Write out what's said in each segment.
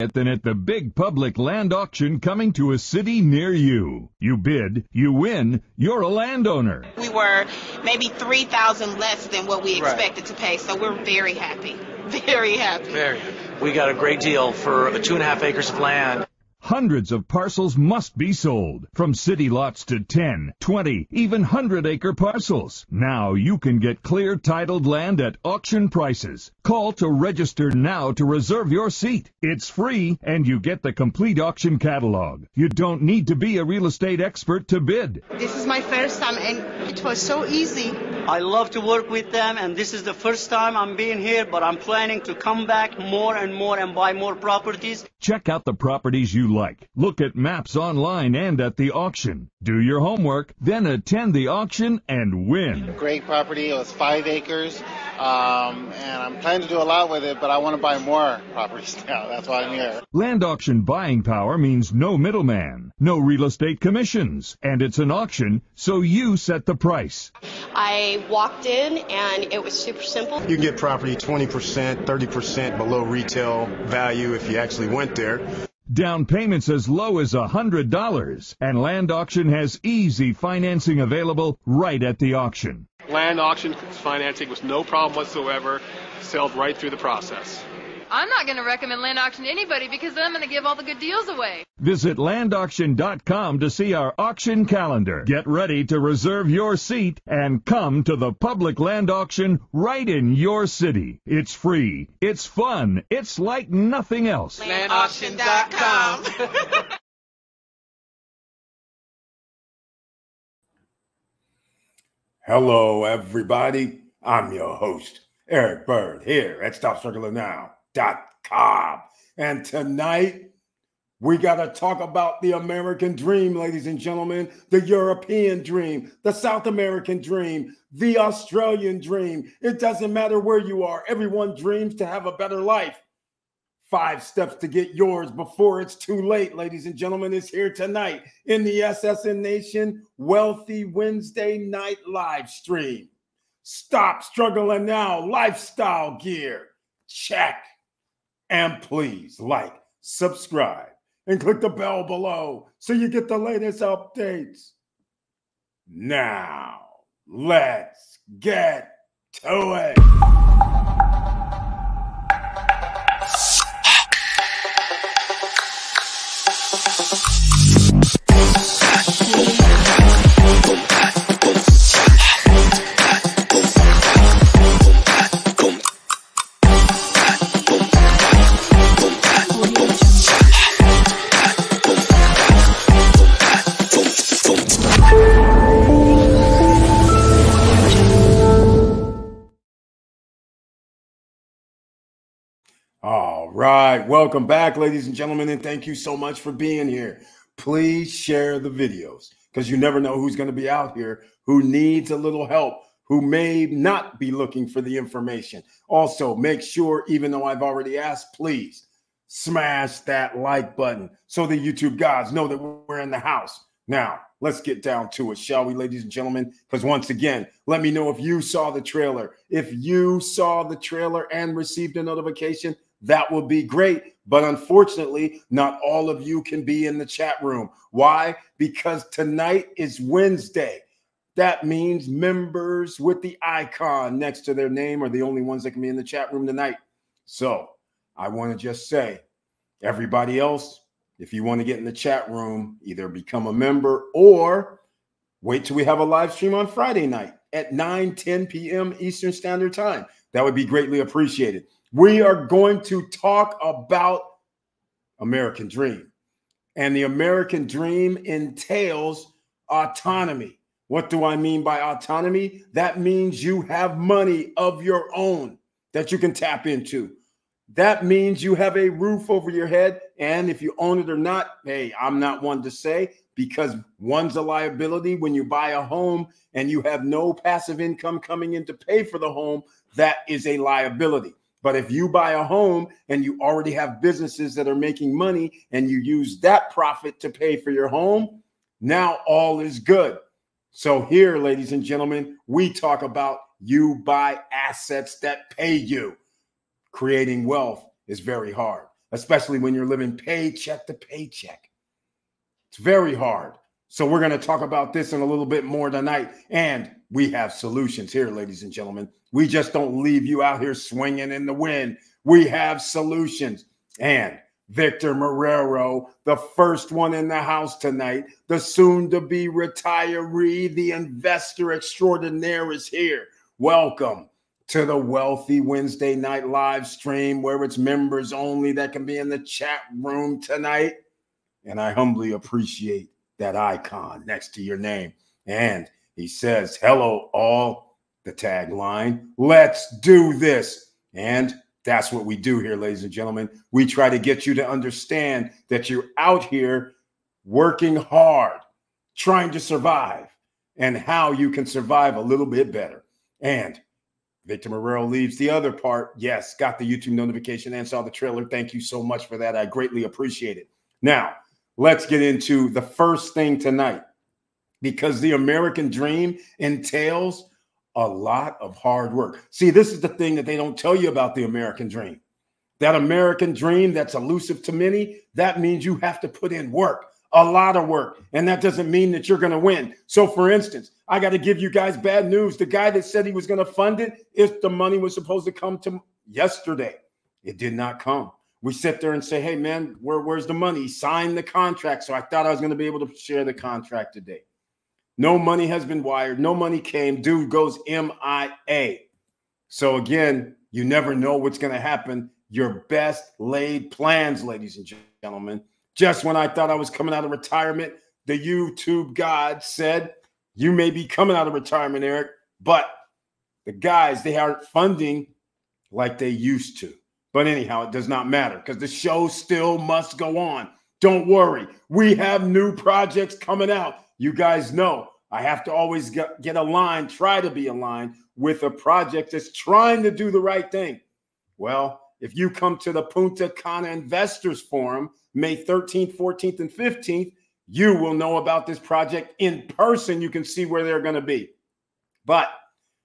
Then at the big public land auction coming to a city near you. You bid, you win, you're a landowner. We were maybe $3,000 less than what we expected to pay, so we're very happy. Very happy. Very happy. We got a great deal for 2.5 acres of land. Hundreds of parcels must be sold, from city lots to 10, 20, even 100-acre parcels. Now you can get clear titled land at auction prices. Call to register now to reserve your seat. It's free, and you get the complete auction catalog. You don't need to be a real estate expert to bid. This is my first time, and it was so easy. I love to work with them, and this is the first time I'm being here, but I'm planning to come back more and more and buy more properties. Check out the properties you like. Look at maps online and at the auction. Do your homework, then attend the auction and win. Great property. It was 5 acres, and I'm planning to do a lot with it, but I want to buy more properties now. That's why I'm here. Land auction buying power means no middleman, no real estate commissions, and it's an auction, so you set the price. I walked in, and it was super simple. You can get property 20%, 30% below retail value if you actually went there. Down payments as low as $100, and Land Auction has easy financing available right at the auction. Land Auction financing was no problem whatsoever, sailed right through the process. I'm not going to recommend Land Auction to anybody because then I'm going to give all the good deals away. Visit LandAuction.com to see our auction calendar. Get ready to reserve your seat and come to the public land auction right in your city. It's free. It's fun. It's like nothing else. LandAuction.com. Hello, everybody. I'm your host, Eric Bird, here at Stop Struggling Now. .com. And tonight, we got to talk about the American dream, ladies and gentlemen, the European dream, the South American dream, the Australian dream. It doesn't matter where you are. Everyone dreams to have a better life. 5 steps to get yours before it's too late, ladies and gentlemen, is here tonight in the SSN Nation Wealthy Wednesday night live stream. Stop Struggling Now, lifestyle gear. Check. And please like, subscribe, and click the bell below so you get the latest updates. Now, let's get to it. All right, welcome back, ladies and gentlemen, and thank you so much for being here. Please share the videos because you never know who's going to be out here, who needs a little help, who may not be looking for the information. Also, make sure, even though I've already asked, please smash that like button so the YouTube guys know that we're in the house. Now, let's get down to it, shall we, ladies and gentlemen? Because once again, let me know if you saw the trailer. If you saw the trailer and received a notification, that would be great, but unfortunately, not all of you can be in the chat room. Why? Because tonight is Wednesday. That means members with the icon next to their name are the only ones that can be in the chat room tonight. So I want to just say, everybody else, if you want to get in the chat room, either become a member or wait till we have a live stream on Friday night at 9:10 p.m. Eastern Standard Time. That would be greatly appreciated. We are going to talk about American dream, and the American dream entails autonomy. What do I mean by autonomy? That means you have money of your own that you can tap into. That means you have a roof over your head, and if you own it or not, hey, I'm not one to say, because one's a liability when you buy a home and you have no passive income coming in to pay for the home. That is a liability. But if you buy a home and you already have businesses that are making money and you use that profit to pay for your home, now all is good. So here, ladies and gentlemen, we talk about you buy assets that pay you. Creating wealth is very hard. especially when you're living paycheck to paycheck. It's very hard. So we're going to talk about this in a little bit more tonight. And we have solutions here, ladies and gentlemen. We just don't leave you out here swinging in the wind. We have solutions. And Victor Marrero, the first one in the house tonight, the soon-to-be retiree, the investor extraordinaire is here. Welcome to the Wealthy Wednesday night live stream, where it's members only that can be in the chat room tonight. And I humbly appreciate that icon next to your name. And he says, hello all, the tagline, let's do this. And that's what we do here, ladies and gentlemen. We try to get you to understand that you're out here working hard, trying to survive, and how you can survive a little bit better. And Victor Marrero leaves the other part. Yes, got the YouTube notification and saw the trailer. Thank you so much for that. I greatly appreciate it. Now, let's get into the first thing tonight, because the American dream entails a lot of hard work. See, this is the thing that they don't tell you about the American dream. That American dream that's elusive to many, that means you have to put in work, a lot of work. And that doesn't mean that you're going to win. So for instance, I got to give you guys bad news. The guy that said he was going to fund it, if the money was supposed to come to yesterday, it did not come. We sit there and say, hey man, where's the money? He signed the contract. So I thought I was going to be able to share the contract today. No money has been wired. No money came. Dude goes MIA. So again, you never know what's going to happen. Your best laid plans, ladies and gentlemen. Just when I thought I was coming out of retirement, the YouTube God said, you may be coming out of retirement, Eric, but the guys, they aren't funding like they used to. But anyhow, it does not matter because the show still must go on. Don't worry. We have new projects coming out. You guys know I have to always get aligned, try to be aligned with a project that's trying to do the right thing. Well, if you come to the Punta Cana Investors Forum, May 13th, 14th, and 15th, you will know about this project in person. You can see where they're going to be. But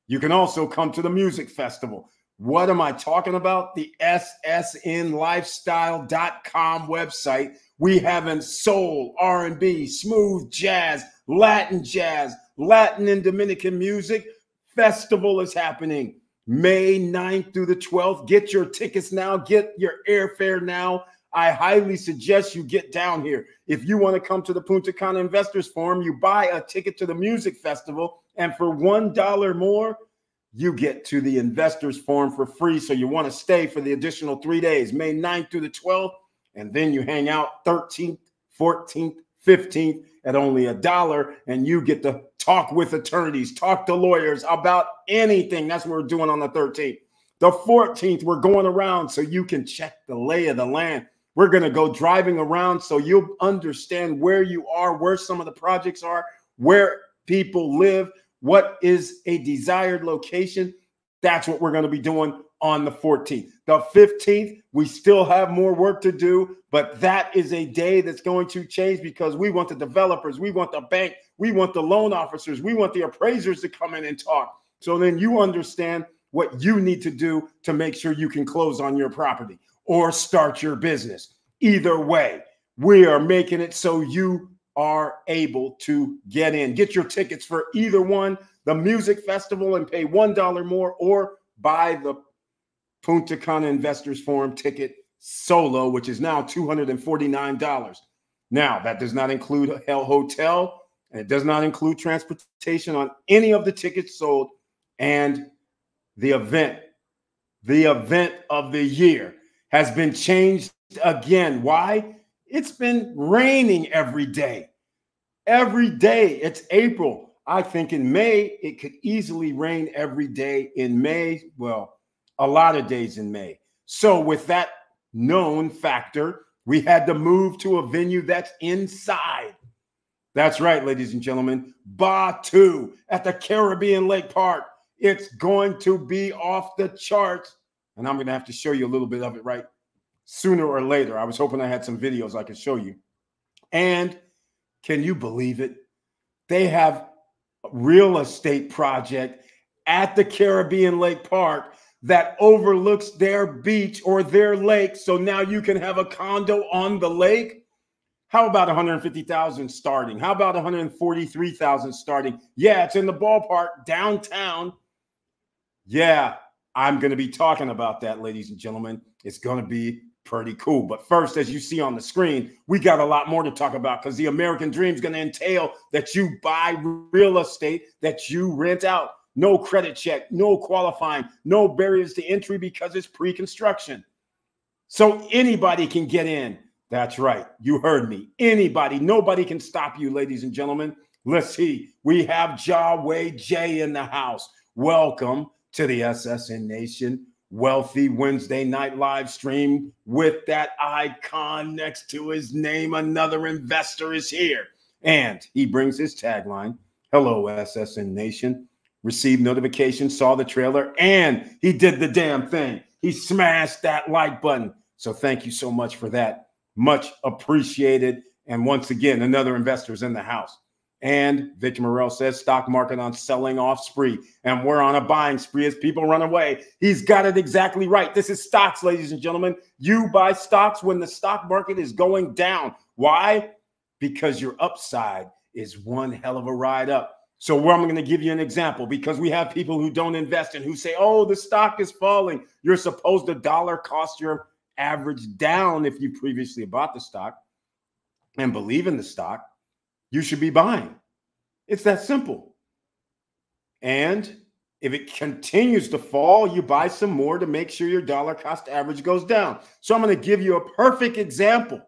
you can also come to the music festival. What am I talking about? The SSNlifestyle.com website. We have soul, R&B, smooth jazz, Latin and Dominican music. Festival is happening May 9th through the 12th. Get your tickets now. Get your airfare now. I highly suggest you get down here. If you want to come to the Punta Cana Investors Forum, you buy a ticket to the music festival, and for $1 more, you get to the investors forum for free. So you want to stay for the additional 3 days, May 9th through the 12th. And then you hang out 13th, 14th, 15th at only $1. And you get to talk with attorneys, talk to lawyers about anything. That's what we're doing on the 13th. The 14th, we're going around so you can check the lay of the land. We're going to go driving around so you'll understand where you are, where some of the projects are, where people live, what is a desired location. That's what we're going to be doing on the 14th. The 15th, we still have more work to do, but that is a day that's going to change because we want the developers, we want the bank, we want the loan officers, we want the appraisers to come in and talk. So then you understand what you need to do to make sure you can close on your property or start your business. Either way, we are making it so you are able to get in. Get your tickets for either one, the music festival, and pay $1 more, or buy the Punta Cana Investors Forum ticket solo, which is now $249. Now, that does not include a hotel, and it does not include transportation on any of the tickets sold, and the event of the year has been changed again. Why? It's been raining every day. Every day. It's April. I think in May, it could easily rain every day in May. Well, a lot of days in May. So with that known factor, we had to move to a venue that's inside. That's right, ladies and gentlemen. Batu at the Caribbean Lake Park. It's going to be off the charts. And I'm going to have to show you a little bit of it right sooner or later. I was hoping I had some videos I could show you. And can you believe it? They have a real estate project at the Caribbean Lake Park that overlooks their beach or their lake, so now you can have a condo on the lake? How about $150,000 starting? How about $143,000 starting? Yeah, it's in the ballpark, downtown. Yeah, I'm going to be talking about that, ladies and gentlemen. It's going to be pretty cool. But first, as you see on the screen, we got a lot more to talk about, because the American dream is going to entail that you buy real estate that you rent out. No credit check, no qualifying, no barriers to entry, because it's pre-construction. So anybody can get in. That's right. You heard me. Anybody, nobody can stop you, ladies and gentlemen. Let's see. We have Jawe J in the house. Welcome to the SSN Nation Wealthy Wednesday night live stream. With that icon next to his name, another investor is here. And he brings his tagline. Hello, SSN Nation. Received notification, saw the trailer, and he did the damn thing. He smashed that like button. So thank you so much for that. Much appreciated. And once again, another investor's in the house. And Victor Marrero says stock market on selling off spree. And we're on a buying spree as people run away. He's got it exactly right. This is stocks, ladies and gentlemen. You buy stocks when the stock market is going down. Why? Because your upside is one hell of a ride up. So where I'm going to give you an example, because we have people who don't invest and who say, oh, the stock is falling. You're supposed to dollar cost your average down if you previously bought the stock and believe in the stock, you should be buying. It's that simple. And if it continues to fall, you buy some more to make sure your dollar cost average goes down. So I'm going to give you a perfect example.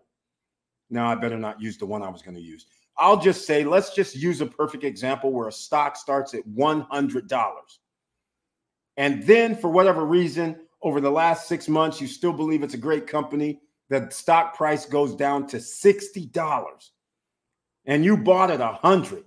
Now, I better not use the one I was going to use. I'll just say, let's just use a perfect example where a stock starts at $100. And then for whatever reason, over the last 6 months, you still believe it's a great company. The stock price goes down to $60 and you bought at 100.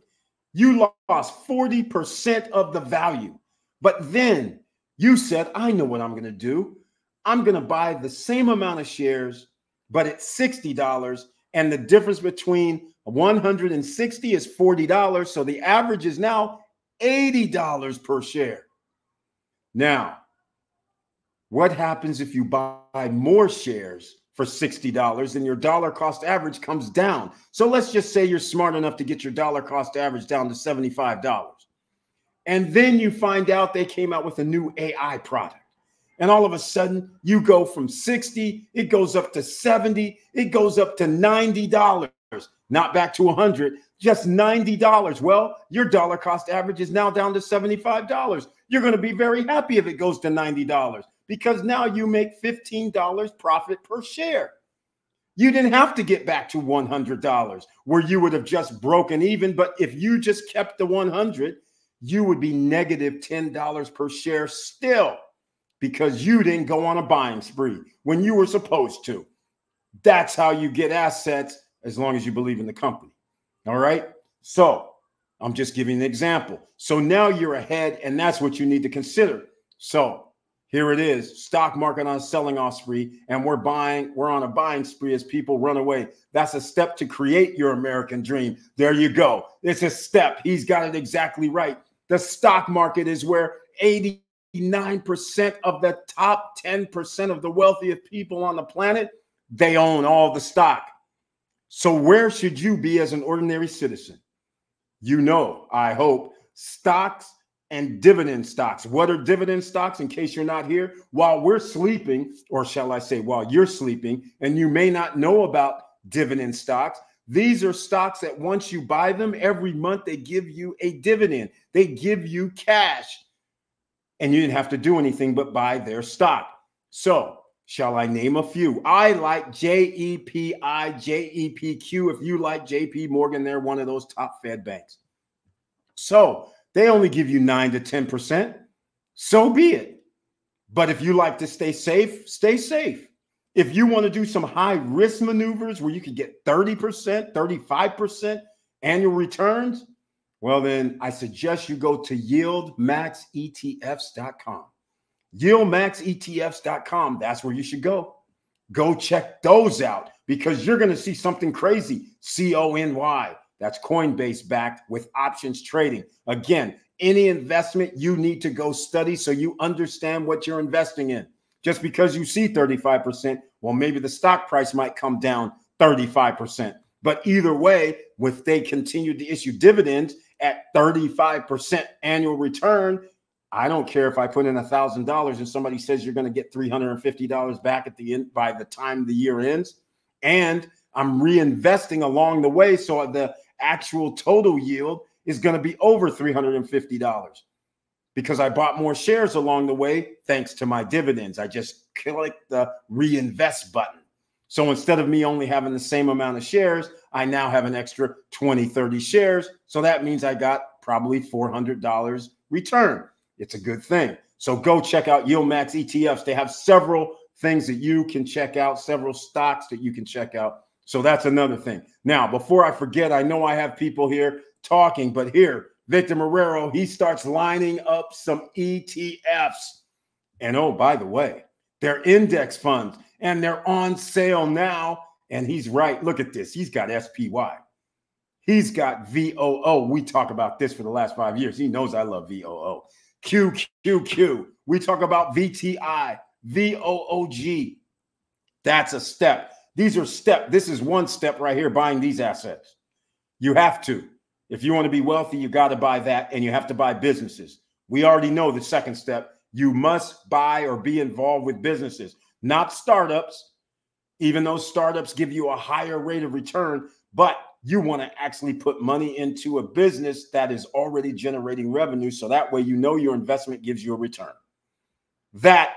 You lost 40% of the value. But then you said, I know what I'm going to do. I'm going to buy the same amount of shares, but at $60. And the difference between 160 is $40. So the average is now $80 per share. Now, what happens if you buy more shares for $60 and your dollar cost average comes down? So let's just say you're smart enough to get your dollar cost average down to $75. And then you find out they came out with a new AI product. And all of a sudden you go from 60, it goes up to 70, it goes up to $90, not back to 100, just $90. Well, your dollar cost average is now down to $75. You're going to be very happy if it goes to $90. Because now you make $15 profit per share. You didn't have to get back to $100 where you would have just broken even. But if you just kept the 100, you would be negative $10 per share still, because you didn't go on a buying spree when you were supposed to. That's how you get assets, as long as you believe in the company. All right. So I'm just giving an example. So now you're ahead, and that's what you need to consider. So here it is, stock market on selling off spree, and we're on a buying spree as people run away. That's a step to create your American dream. There you go. It's a step. He's got it exactly right. The stock market is where 89% of the top 10% of the wealthiest people on the planet, they own all the stock. So where should you be as an ordinary citizen? You know, I hope, stocks and dividend stocks. What are dividend stocks, in case you're not here? While we're sleeping, or shall I say while you're sleeping, and you may not know about dividend stocks, these are stocks that once you buy them, every month they give you a dividend. They give you cash. And you didn't have to do anything but buy their stock. So shall I name a few? I like JEPI, JEPQ. If you like JP Morgan, they're one of those top Fed banks. So they only give you 9 to 10%. So be it. But if you like to stay safe, stay safe. If you want to do some high risk maneuvers where you could get 30%, 35% annual returns, well, then I suggest you go to YieldMaxETFs.com. YieldMaxETFs.com. That's where you should go. Go check those out, because you're going to see something crazy. CONY. That's Coinbase backed with options trading. Again, any investment you need to go study so you understand what you're investing in. Just because you see 35%, well, maybe the stock price might come down 35%. But either way, if they continue to issue dividends at 35% annual return, I don't care if I put in $1,000 and somebody says you're going to get $350 back at the end by the time the year ends. And I'm reinvesting along the way, so the actual total yield is going to be over $350 because I bought more shares along the way thanks to my dividends. I just click the reinvest button. So instead of me only having the same amount of shares, I now have an extra 20, 30 shares. So that means I got probably $400 return. It's a good thing. So go check out YieldMax ETFs. They have several things that you can check out, several stocks that you can check out. So that's another thing. Now, before I forget, I know I have people here talking, but here, Victor Marrero, he starts lining up some ETFs. And oh, by the way, they're index funds and they're on sale now. And he's right. Look at this. He's got SPY. He's got VOO. We talk about this for the last 5 years. He knows I love VOO. QQQ. We talk about VTI, VOOG. That's a step. These are step. This is one step right here, buying these assets. You have to. If you want to be wealthy, you got to buy that, and you have to buy businesses. We already know the second step. You must buy or be involved with businesses, not startups, even though startups give you a higher rate of return, but you want to actually put money into a business that is already generating revenue, so that way you know your investment gives you a return. That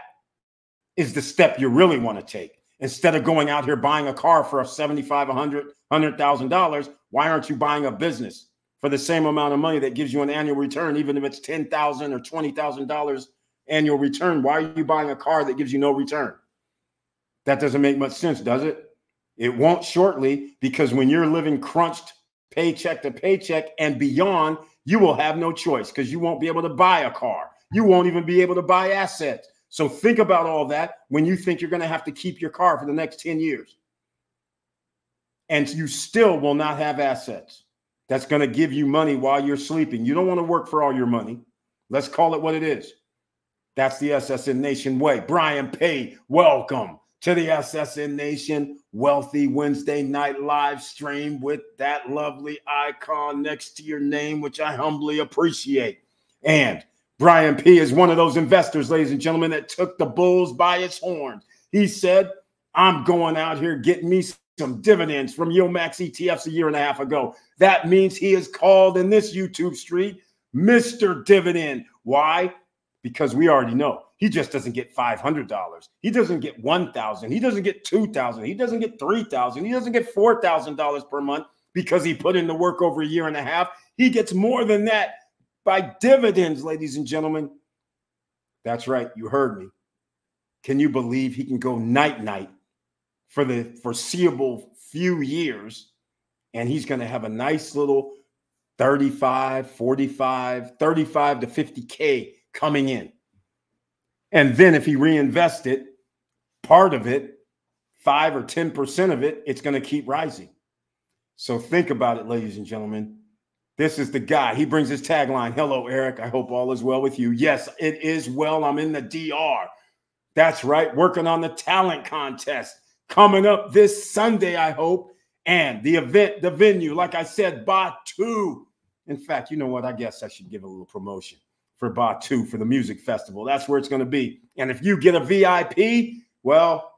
is the step you really want to take. Instead of going out here buying a car for $75,000, $100,000, why aren't you buying a business for the same amount of money that gives you an annual return, even if it's $10,000 or $20,000 annual return? Why are you buying a car that gives you no return? That doesn't make much sense, does it? It won't shortly, because when you're living crunched paycheck to paycheck and beyond, you will have no choice because you won't be able to buy a car. You won't even be able to buy assets. So think about all that when you think you're going to have to keep your car for the next 10 years. And you still will not have assets that's going to give you money while you're sleeping. You don't want to work for all your money. Let's call it what it is. That's the SSN Nation way. Brian Pay, welcome to the SSN Nation Wealthy Wednesday night live stream with that lovely icon next to your name, which I humbly appreciate. And Brian P. is one of those investors, ladies and gentlemen, that took the bulls by its horns. He said, I'm going out here getting me some dividends from YieldMax ETFs a year and a half ago. That means he is called in this YouTube street, Mr. Dividend. Why? Because we already know he just doesn't get $500. He doesn't get $1,000. He doesn't get $2,000. He doesn't get $3,000. He doesn't get $4,000 per month because he put in the work over a year and a half. He gets more than that by dividends, ladies and gentlemen. That's right. You heard me. Can you believe he can go night-night for the foreseeable few years, and he's going to have a nice little 35, 45, 35 to 50K coming in? And then if he reinvested part of it, 5 or 10% of it, it's going to keep rising. So think about it, ladies and gentlemen. This is the guy. He brings his tagline. Hello, Eric. I hope all is well with you. Yes, it is well. I'm in the DR. That's right. Working on the talent contest coming up this Sunday, I hope. And the event, the venue, like I said, Batu. In fact, you know what? I guess I should give a little promotion for Batu, for the music festival. That's where it's going to be. And if you get a VIP, well,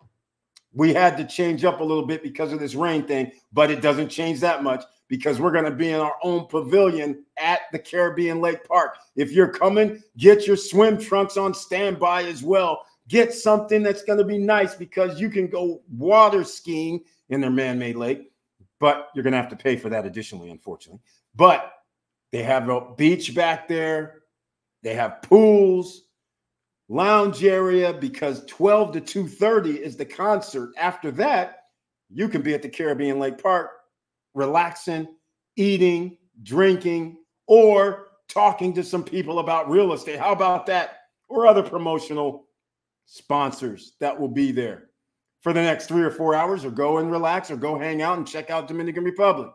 we had to change up a little bit because of this rain thing, but it doesn't change that much because we're going to be in our own pavilion at the Caribbean Lake Park. If you're coming, get your swim trunks on standby as well. Get something that's going to be nice because you can go water skiing in their man-made lake, but you're going to have to pay for that additionally, unfortunately. But they have a beach back there. They have pools, lounge area, because 12 to 2:30 is the concert. After that, you can be at the Caribbean Lake Park relaxing, eating, drinking, or talking to some people about real estate. How about that? Or other promotional sponsors that will be there for the next 3 or 4 hours, or go and relax, or go hang out and check out Dominican Republic.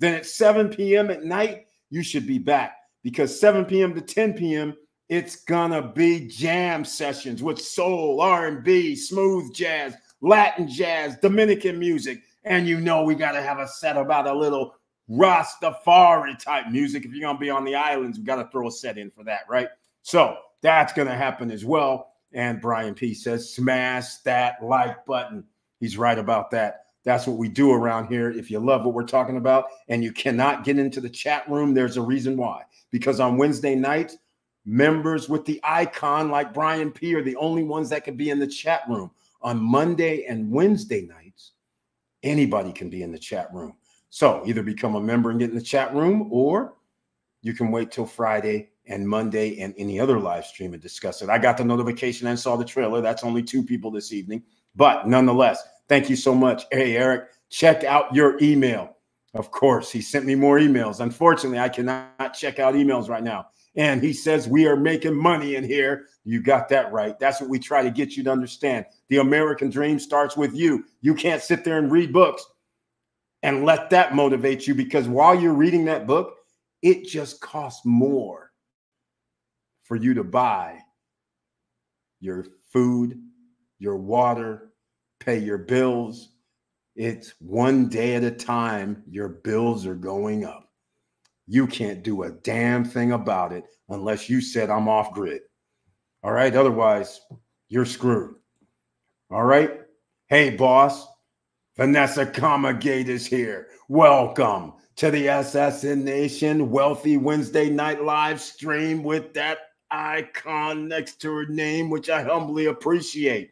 Then at 7 p.m. at night, you should be back. because 7 p.m. to 10 p.m., it's gonna be jam sessions with soul, R&B, smooth jazz, Latin jazz, Dominican music. And you know we got to have a set about a little Rastafari type music. If you're going to be on the islands, we got to throw a set in for that, right? So that's going to happen as well. And Brian P says, smash that like button. He's right about that. That's what we do around here. If you love what we're talking about and you cannot get into the chat room, there's a reason why. Because on Wednesday nights, members with the icon like Brian P are the only ones that can be in the chat room. On Monday and Wednesday nights, anybody can be in the chat room. So either become a member and get in the chat room, or you can wait till Friday and Monday and any other live stream and discuss it. I got the notification and saw the trailer. That's only 2 people this evening. But nonetheless, thank you so much. Hey, Eric, check out your email. Of course, he sent me more emails. Unfortunately, I cannot check out emails right now. And he says, we are making money in here. You got that right. That's what we try to get you to understand. The American dream starts with you. You can't sit there and read books and let that motivate you, because while you're reading that book, it just costs more for you to buy your food, your water, pay your bills. It's one day at a time. Your bills are going up. You can't do a damn thing about it unless you said, I'm off grid. All right. Otherwise, you're screwed. All right. Hey, boss. Vanessa Commagate is here. Welcome to the SSN Nation Wealthy Wednesday Night Live stream with that icon next to her name, which I humbly appreciate.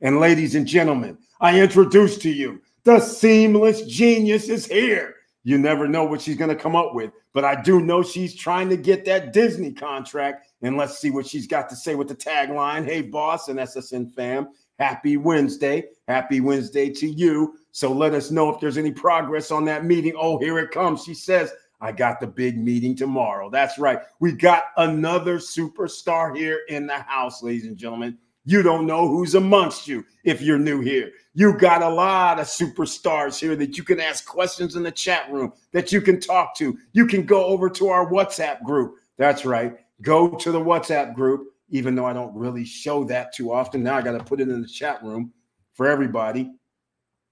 And ladies and gentlemen, I introduce to you, the seamless genius is here. You never know what she's going to come up with, but I do know she's trying to get that Disney contract, and let's see what she's got to say with the tagline. Hey, boss and SSN fam, happy Wednesday. Happy Wednesday to you. So let us know if there's any progress on that meeting. Oh, here it comes. She says, I got the big meeting tomorrow. That's right. We got another superstar here in the house, ladies and gentlemen. You don't know who's amongst you if you're new here. You got a lot of superstars here that you can ask questions in the chat room, that you can talk to. You can go over to our WhatsApp group. That's right. Go to the WhatsApp group, even though I don't really show that too often. Now I got to put it in the chat room for everybody.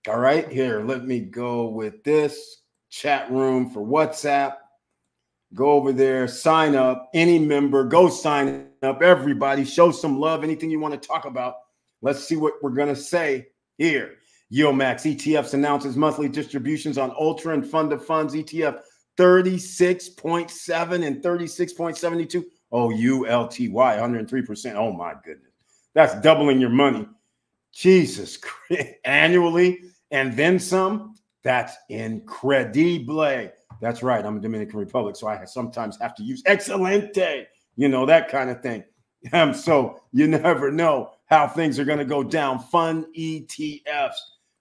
All right, here, let me go with this chat room for WhatsApp. Go over there, sign up, any member, go sign up, everybody, show some love, anything you want to talk about. Let's see what we're going to say here. YieldMaxETFs announces monthly distributions on Ultra and Fund of Funds ETF 36.7 and 36.72. Oh, ULTY, 103%. Oh, my goodness. That's doubling your money. Jesus Christ. Annually and then some. That's incredible. That's right. I'm a Dominican Republic, so I sometimes have to use excelente, you know, that kind of thing. So you never know how things are going to go down. Fund ETFs.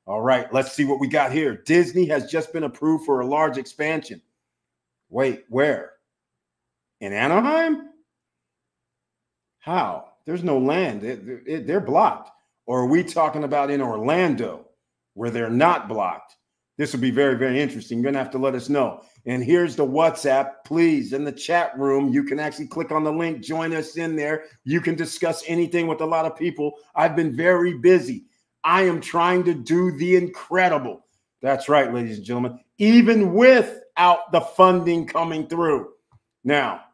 All right, let's see what we got here. Disney has just been approved for a large expansion. Wait, where? In Anaheim? How? There's no land. They're blocked. Or are we talking about in Orlando where they're not blocked? This will be very, very interesting. You're going to have to let us know. And here's the WhatsApp, please, in the chat room. You can actually click on the link, join us in there. You can discuss anything with a lot of people. I've been very busy. I am trying to do the incredible. That's right, ladies and gentlemen, even without the funding coming through. Now,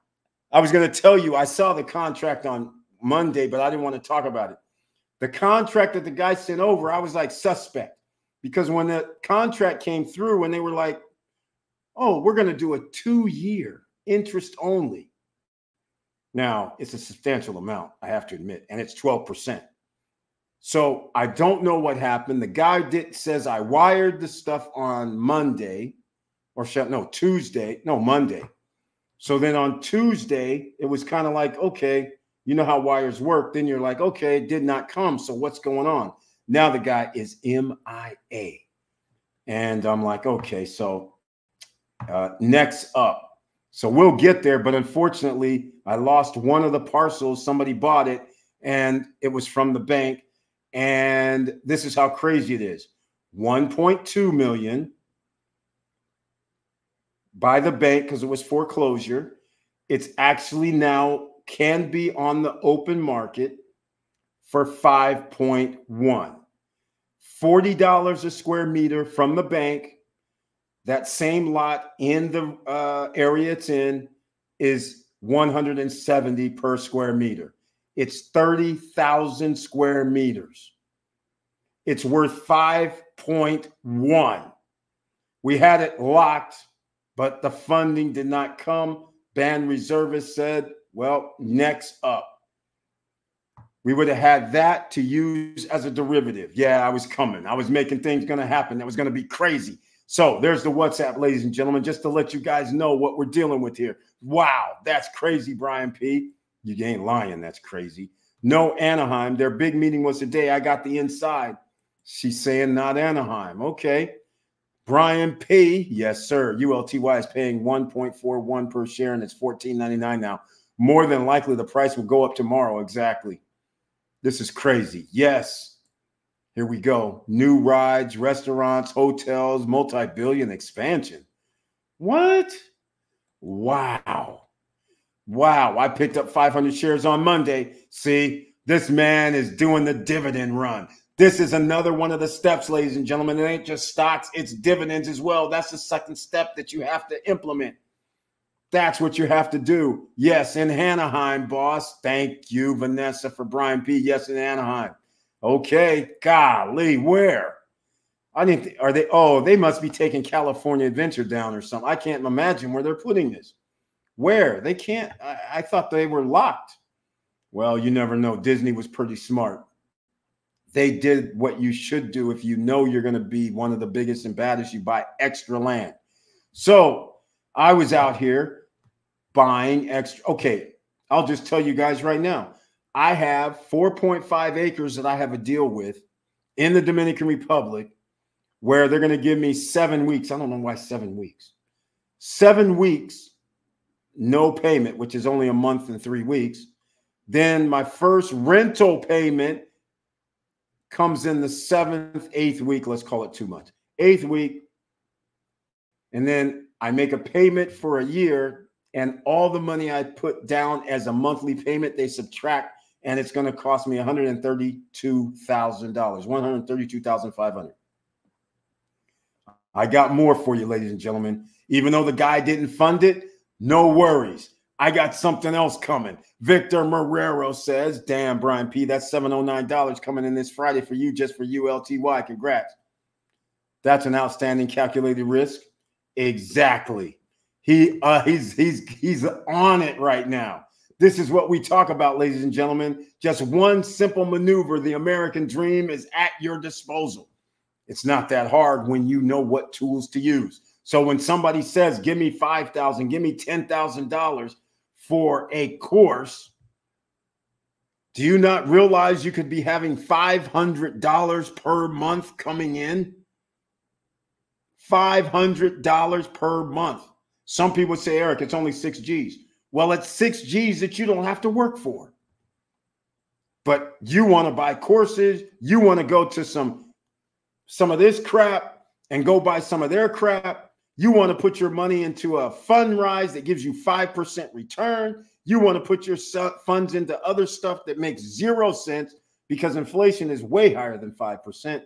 I was going to tell you, I saw the contract on Monday, but I didn't want to talk about it. The contract that the guy sent over, I was like, suspect. Because when the contract came through, when they were like, oh, we're going to do a 2-year interest only. Now, it's a substantial amount, I have to admit, and it's 12%. So I don't know what happened. The guy says I wired the stuff on Monday or Monday. So then on Tuesday, it was kind of like, okay, you know how wires work. Then you're like, okay, it did not come. So what's going on? Now the guy is MIA. And I'm like, okay, so next up. So we'll get there. But unfortunately, I lost one of the parcels. Somebody bought it, and it was from the bank. And this is how crazy it is. $1.2 million by the bank because it was foreclosure. It's actually now can be on the open market for $5.1. $40 a square meter from the bank. That same lot in the area it's in is $170 per square meter. It's 30,000 square meters. It's worth 5.1. We had it locked, but the funding did not come. Band reservists said, well, next up. We would have had that to use as a derivative. Yeah, I was coming. I was making things going to happen. That was going to be crazy. So there's the WhatsApp, ladies and gentlemen, just to let you guys know what we're dealing with here. Wow, that's crazy, Brian P. You ain't lying. That's crazy. No Anaheim. Their big meeting was today. I got the inside. She's saying not Anaheim. Okay. Brian P. Yes, sir. ULTY is paying 1.41 per share, and it's $14.99 now. More than likely, the price will go up tomorrow. Exactly. This is crazy. Yes. Here we go. New rides, restaurants, hotels, multi-billion expansion. What? Wow. Wow. I picked up 500 shares on Monday. See, this man is doing the dividend run. This is another one of the steps, ladies and gentlemen. It ain't just stocks. It's dividends as well. That's the second step that you have to implement. That's what you have to do. Yes, in Anaheim, boss. Thank you, Vanessa, for Brian P. Yes, in Anaheim. Okay, golly, where? I didn't. Are they? Oh, they must be taking California Adventure down or something. I can't imagine where they're putting this. Where they can't. I thought they were locked. Well, you never know. Disney was pretty smart. They did what you should do if you know you're going to be one of the biggest and baddest. You buy extra land. So I was out here buying extra. Okay, I'll just tell you guys right now. I have 4.5 acres that I have a deal with in the Dominican Republic where they're going to give me 7 weeks. I don't know why 7 weeks. 7 weeks, no payment, which is only a month and 3 weeks. Then my first rental payment comes in the seventh, eighth week. Let's call it 2 months. Eighth week. And then I make a payment for a year, and all the money I put down as a monthly payment, they subtract. And it's going to cost me $132,000, $132,500. I got more for you, ladies and gentlemen. Even though the guy didn't fund it, no worries. I got something else coming. Victor Marrero says, damn, Brian P., that's $709 coming in this Friday for you just for ULTY. Congrats. That's an outstanding calculated risk. Exactly. He's on it right now. This is what we talk about, ladies and gentlemen. Just one simple maneuver. The American dream is at your disposal. It's not that hard when you know what tools to use. So when somebody says, give me $5,000, give me $10,000 for a course, do you not realize you could be having $500 per month coming in? $500 per month. Some people say, Eric, it's only 6 G's. Well, it's 6 G's that you don't have to work for. But you want to buy courses. You want to go to some of this crap and go buy some of their crap. You want to put your money into a fundrise that gives you 5% return. You want to put your funds into other stuff that makes 0 sense because inflation is way higher than 5%.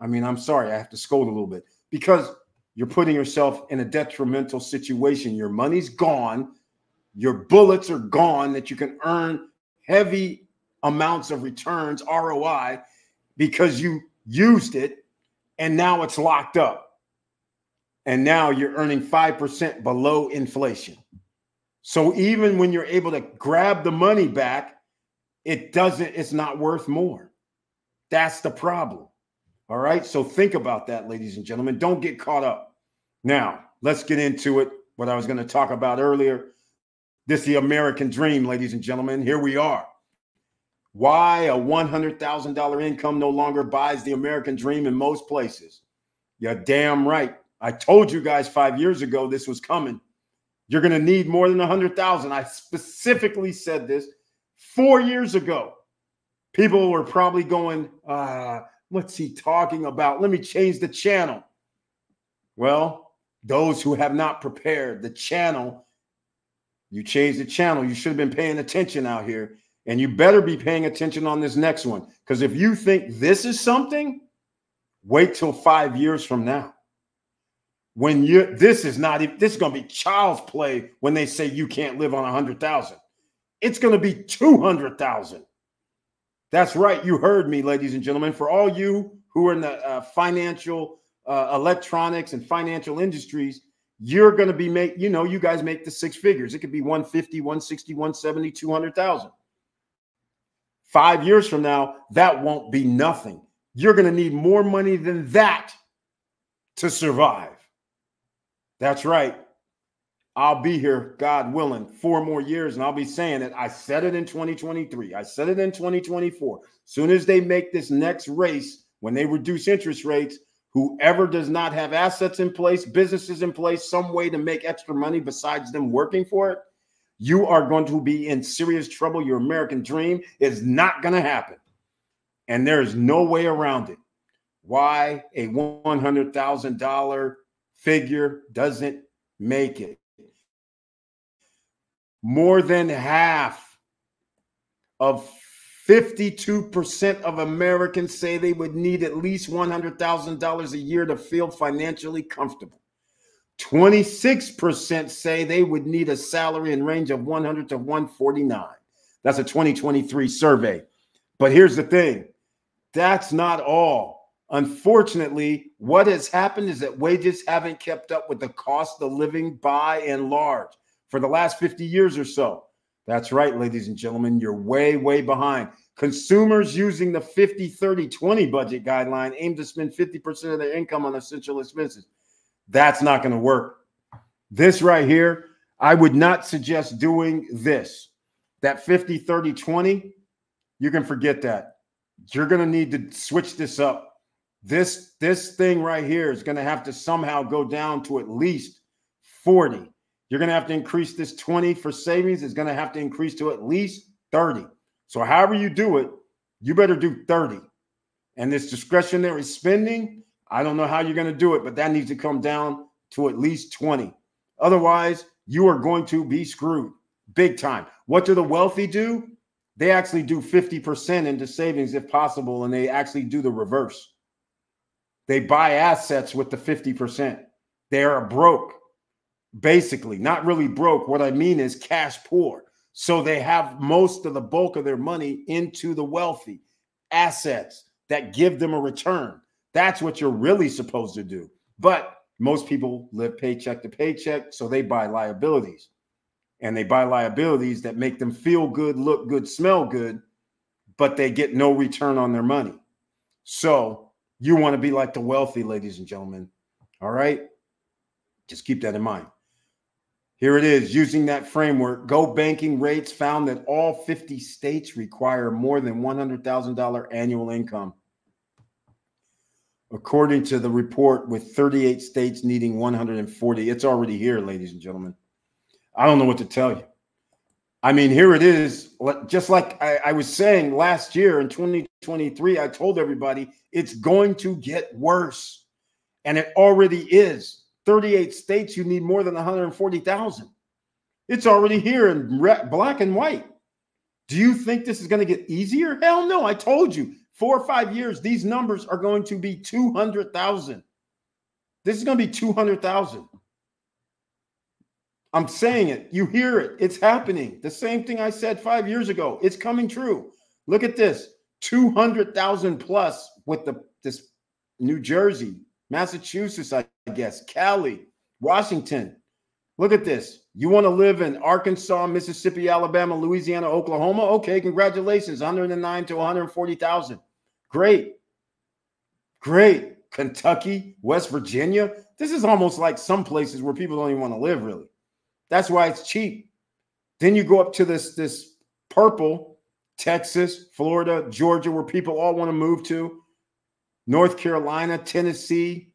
I mean, I'm sorry. I have to scold a little bit because you're putting yourself in a detrimental situation. Your money's gone. Your bullets are gone that you can earn heavy amounts of returns, ROI, because you used it, and now it's locked up. And now you're earning 5% below inflation. So even when you're able to grab the money back, it's not worth more. That's the problem. All right? So think about that, ladies and gentlemen. Don't get caught up. Now, let's get into it, what I was going to talk about earlier. This is the American dream, ladies and gentlemen. Here we are. Why a $100,000 income no longer buys the American dream in most places. You're damn right. I told you guys 5 years ago this was coming. You're going to need more than 100,000. I specifically said this 4 years ago. People were probably going, what's he talking about? Let me change the channel. Well, those who have not prepared the channel You changed the channel. You should have been paying attention out here. And you better be paying attention on this next one. Because if you think this is something, wait till 5 years from now. When you, this is going to be child's play when they say you can't live on 100,000. It's going to be 200,000. That's right. You heard me, ladies and gentlemen. For all you who are in the financial, electronics and financial industries, you're going to be making, you know, you guys make the six figures. It could be 150, 160, 170, 200,000. 5 years from now, that won't be nothing. You're going to need more money than that to survive. That's right. I'll be here, God willing, 4 more years, and I'll be saying it. I said it in 2023. I said it in 2024. As soon as they make this next race, when they reduce interest rates, whoever does not have assets in place, businesses in place, some way to make extra money besides them working for it, you are going to be in serious trouble. Your American dream is not going to happen. And there is no way around it. Why a $100,000 figure doesn't make it. More than half of 52% of Americans say they would need at least $100,000 a year to feel financially comfortable. 26% say they would need a salary in range of 100 to 149. That's a 2023 survey. But here's the thing. That's not all. Unfortunately, what has happened is that wages haven't kept up with the cost of living by and large for the last 50 years or so. That's right, ladies and gentlemen, you're way, way behind. Consumers using the 50-30-20 budget guideline aim to spend 50% of their income on essential expenses. That's not going to work. This right here, I would not suggest doing this. That 50-30-20, you can forget that. You're going to need to switch this up. This thing right here is going to have to somehow go down to at least 40. You're going to have to increase this 20 for savings. It's going to have to increase to at least 30. So however you do it, you better do 30. And this discretionary spending, I don't know how you're going to do it, but that needs to come down to at least 20. Otherwise, you are going to be screwed big time. What do the wealthy do? They actually do 50% into savings if possible, and they actually do the reverse. They buy assets with the 50%. They are broke. Basically, not really broke. What I mean is cash poor. So they have most of the bulk of their money into the wealthy assets that give them a return. That's what you're really supposed to do. But most people live paycheck to paycheck, so they buy liabilities. And they buy liabilities that make them feel good, look good, smell good, but they get no return on their money. So you want to be like the wealthy, ladies and gentlemen. All right? Just keep that in mind. Here it is. Using that framework, Go Banking rates found that all 50 states require more than $100,000 annual income, according to the report, with 38 states needing 140. It's already here, ladies and gentlemen. I don't know what to tell you. I mean, here it is. Just like I was saying last year in 2023, I told everybody it's going to get worse. And it already is. 38 states, you need more than 140,000. It's already here in black and white. Do you think this is going to get easier? Hell no. I told you 4 or 5 years, these numbers are going to be 200,000. This is going to be 200,000. I'm saying it. You hear it. It's happening. The same thing I said 5 years ago. It's coming true. Look at this. 200,000 plus with this New Jersey, Massachusetts, I guess, Cali, Washington. Look at this. You want to live in Arkansas, Mississippi, Alabama, Louisiana, Oklahoma? Okay, congratulations. 109 to 140,000. Great. Great. Kentucky, West Virginia. This is almost like some places where people don't even want to live, really. That's why it's cheap. Then you go up to this purple, Texas, Florida, Georgia, where people all want to move to. North Carolina, Tennessee,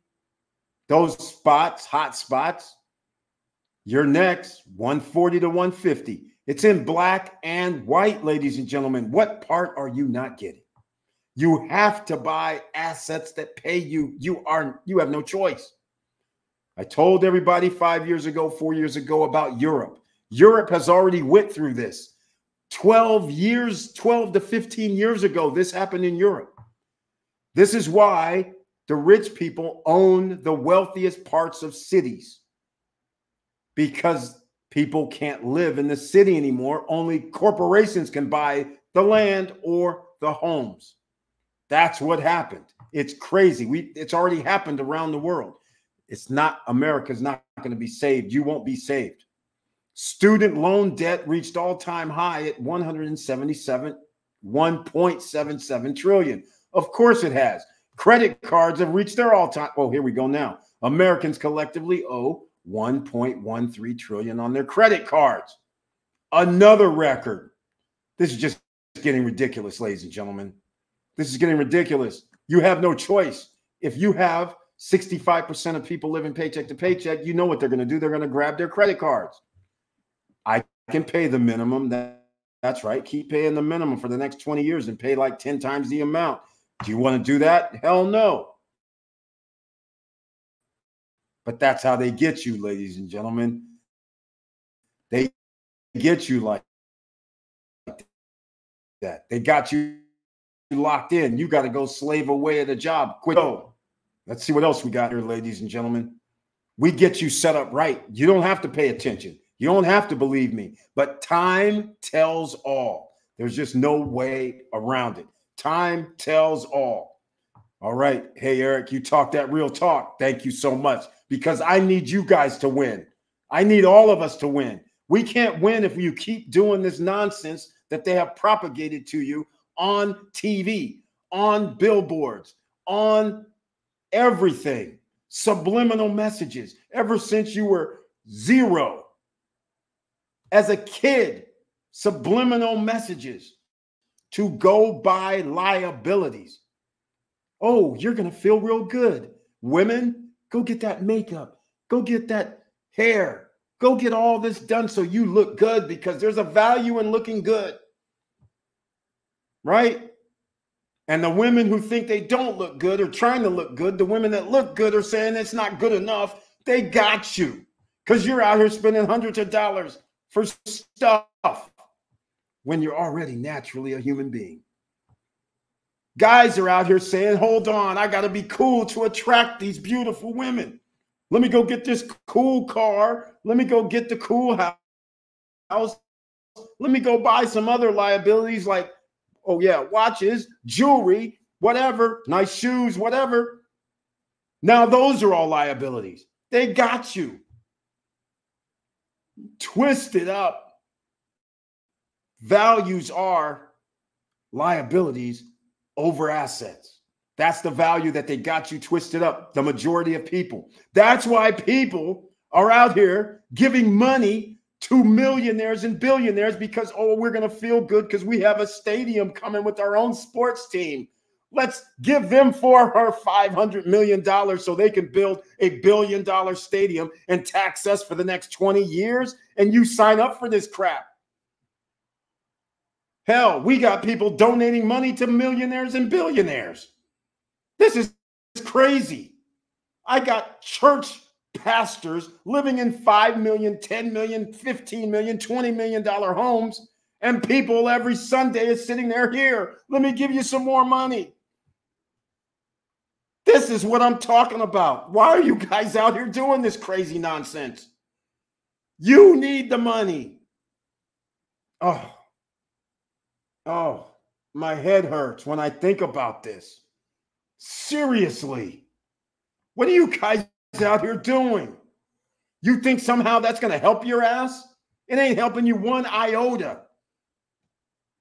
those spots, hot spots. You're next, 140 to 150. It's in black and white, ladies and gentlemen. What part are you not getting? You have to buy assets that pay you. You have no choice. I told everybody 5 years ago, 4 years ago about Europe. Europe has already went through this. 12 to 15 years ago, this happened in Europe. This is why the rich people own the wealthiest parts of cities, because people can't live in the city anymore. Only corporations can buy the land or the homes. That's what happened. It's crazy. It's already happened around the world. It's not, America's not going to be saved. You won't be saved. Student loan debt reached all-time high at $1.77 trillion. Of course it has. Credit cards have reached their all-time. Oh, here we go now. Americans collectively owe $1.13 trillion on their credit cards. Another record. This is just getting ridiculous, ladies and gentlemen. This is getting ridiculous. You have no choice. If you have 65% of people living paycheck to paycheck, you know what they're going to do. They're going to grab their credit cards. I can pay the minimum. That's right. Keep paying the minimum for the next 20 years and pay like 10 times the amount. Do you want to do that? Hell no. But that's how they get you, ladies and gentlemen. They get you like that. They got you locked in. You got to go slave away at a job. Quick. Let's see what else we got here, ladies and gentlemen. We get you set up right. You don't have to pay attention. You don't have to believe me, but time tells all. There's just no way around it. Time tells all. All right. Hey, Eric, you talk that real talk. Thank you so much, because I need you guys to win. I need all of us to win. We can't win if you keep doing this nonsense that they have propagated to you on TV, on billboards, on everything. Subliminal messages ever since you were zero. As a kid, subliminal messages to go buy liabilities. Oh, you're going to feel real good. Women, go get that makeup. Go get that hair. Go get all this done so you look good, because there's a value in looking good. Right? And the women who think they don't look good are trying to look good. The women that look good are saying it's not good enough. They got you, because you're out here spending hundreds of dollars for stuff when you're already naturally a human being. Guys are out here saying, hold on, I got to be cool to attract these beautiful women. Let me go get this cool car. Let me go get the cool house. Let me go buy some other liabilities like, oh yeah, watches, jewelry, whatever, nice shoes, whatever. Now those are all liabilities. They got you. Twist it up. Values are liabilities over assets. That's the value that they got you twisted up, the majority of people. That's why people are out here giving money to millionaires and billionaires, because, oh, we're going to feel good because we have a stadium coming with our own sports team. Let's give them $500 million so they can build a billion-dollar stadium and tax us for the next 20 years, and you sign up for this crap. Hell, we got people donating money to millionaires and billionaires. This is crazy. I got church pastors living in $5 million, $10 million, $15 million, $20 million homes, and people every Sunday is sitting there, here, let me give you some more money. This is what I'm talking about. Why are you guys out here doing this crazy nonsense? You need the money. Oh, my head hurts when I think about this. Seriously, what are you guys out here doing? You think somehow that's going to help your ass? It ain't helping you one iota.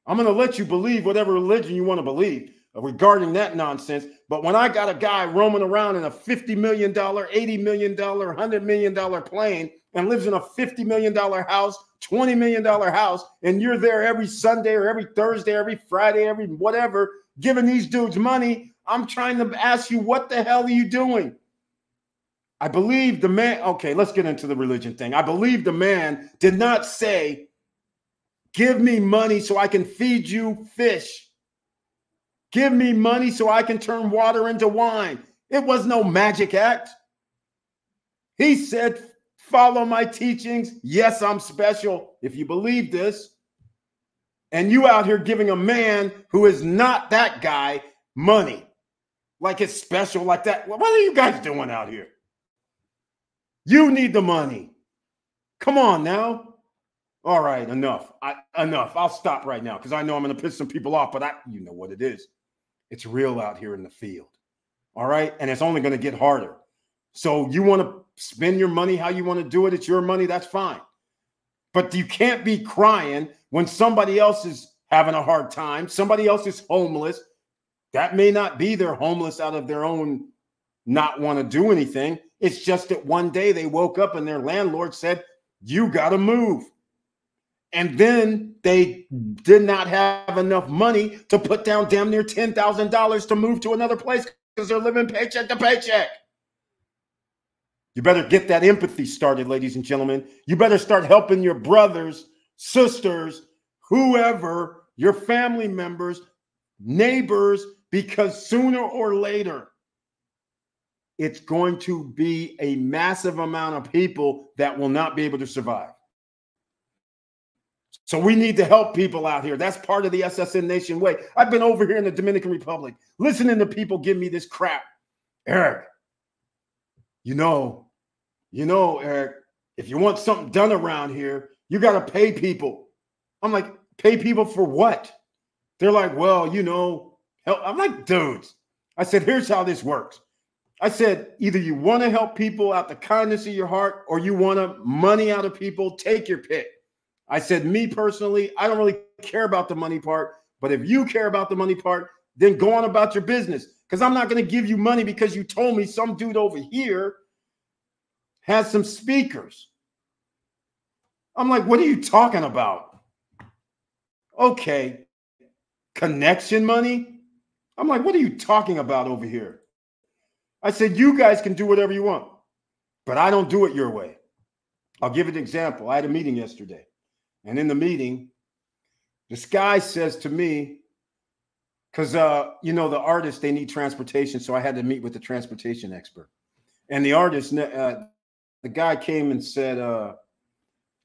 I'm going to let you believe whatever religion you want to believe regarding that nonsense. But when I got a guy roaming around in a $50 million, $80 million, $100 million plane and lives in a $50 million house, $20 million house, and you're there every Sunday or every Thursday, every Friday, every whatever, giving these dudes money, I'm trying to ask you, what the hell are you doing? I believe the man, okay, let's get into the religion thing. I believe the man did not say, give me money so I can feed you fish. Give me money so I can turn water into wine. It was no magic act. He said, Follow my teachings. Yes, I'm special. If you believe this, and you out here giving a man who is not that guy money, like it's special, like that. What are you guys doing out here? You need the money. Come on now. All right, enough. Enough. I'll stop right now because I know I'm going to piss some people off, but you know what it is. It's real out here in the field. All right? And it's only going to get harder. So you want to spend your money how you want to do it. It's your money. That's fine. But you can't be crying when somebody else is having a hard time. Somebody else is homeless. That may not be they're homeless out of their own not want to do anything. It's just that one day they woke up and their landlord said, you got to move. And then they did not have enough money to put down damn near $10,000 to move to another place because they're living paycheck to paycheck. You better get that empathy started, ladies and gentlemen. You better start helping your brothers, sisters, whoever, your family members, neighbors, because sooner or later, it's going to be a massive amount of people that will not be able to survive. So we need to help people out here. That's part of the SSN Nation way. I've been over here in the Dominican Republic listening to people give me this crap. Eric, Eric, if you want something done around here, you got to pay people. I'm like, pay people for what? They're like, well, help. I'm like, dudes. I said, here's how this works. I said, either you want to help people out the kindness of your heart or you want to money out of people, take your pick. I said, me personally, I don't really care about the money part, but if you care about the money part, then go on about your business because I'm not going to give you money because you told me some dude over here has some speakers. I'm like, what are you talking about? Okay. Connection money? I'm like, what are you talking about over here? I said, you guys can do whatever you want, but I don't do it your way. I'll give an example. I had a meeting yesterday, and in the meeting, this guy says to me, because, the artists, they need transportation, so I had to meet with the transportation expert. And the artist, the guy came and said,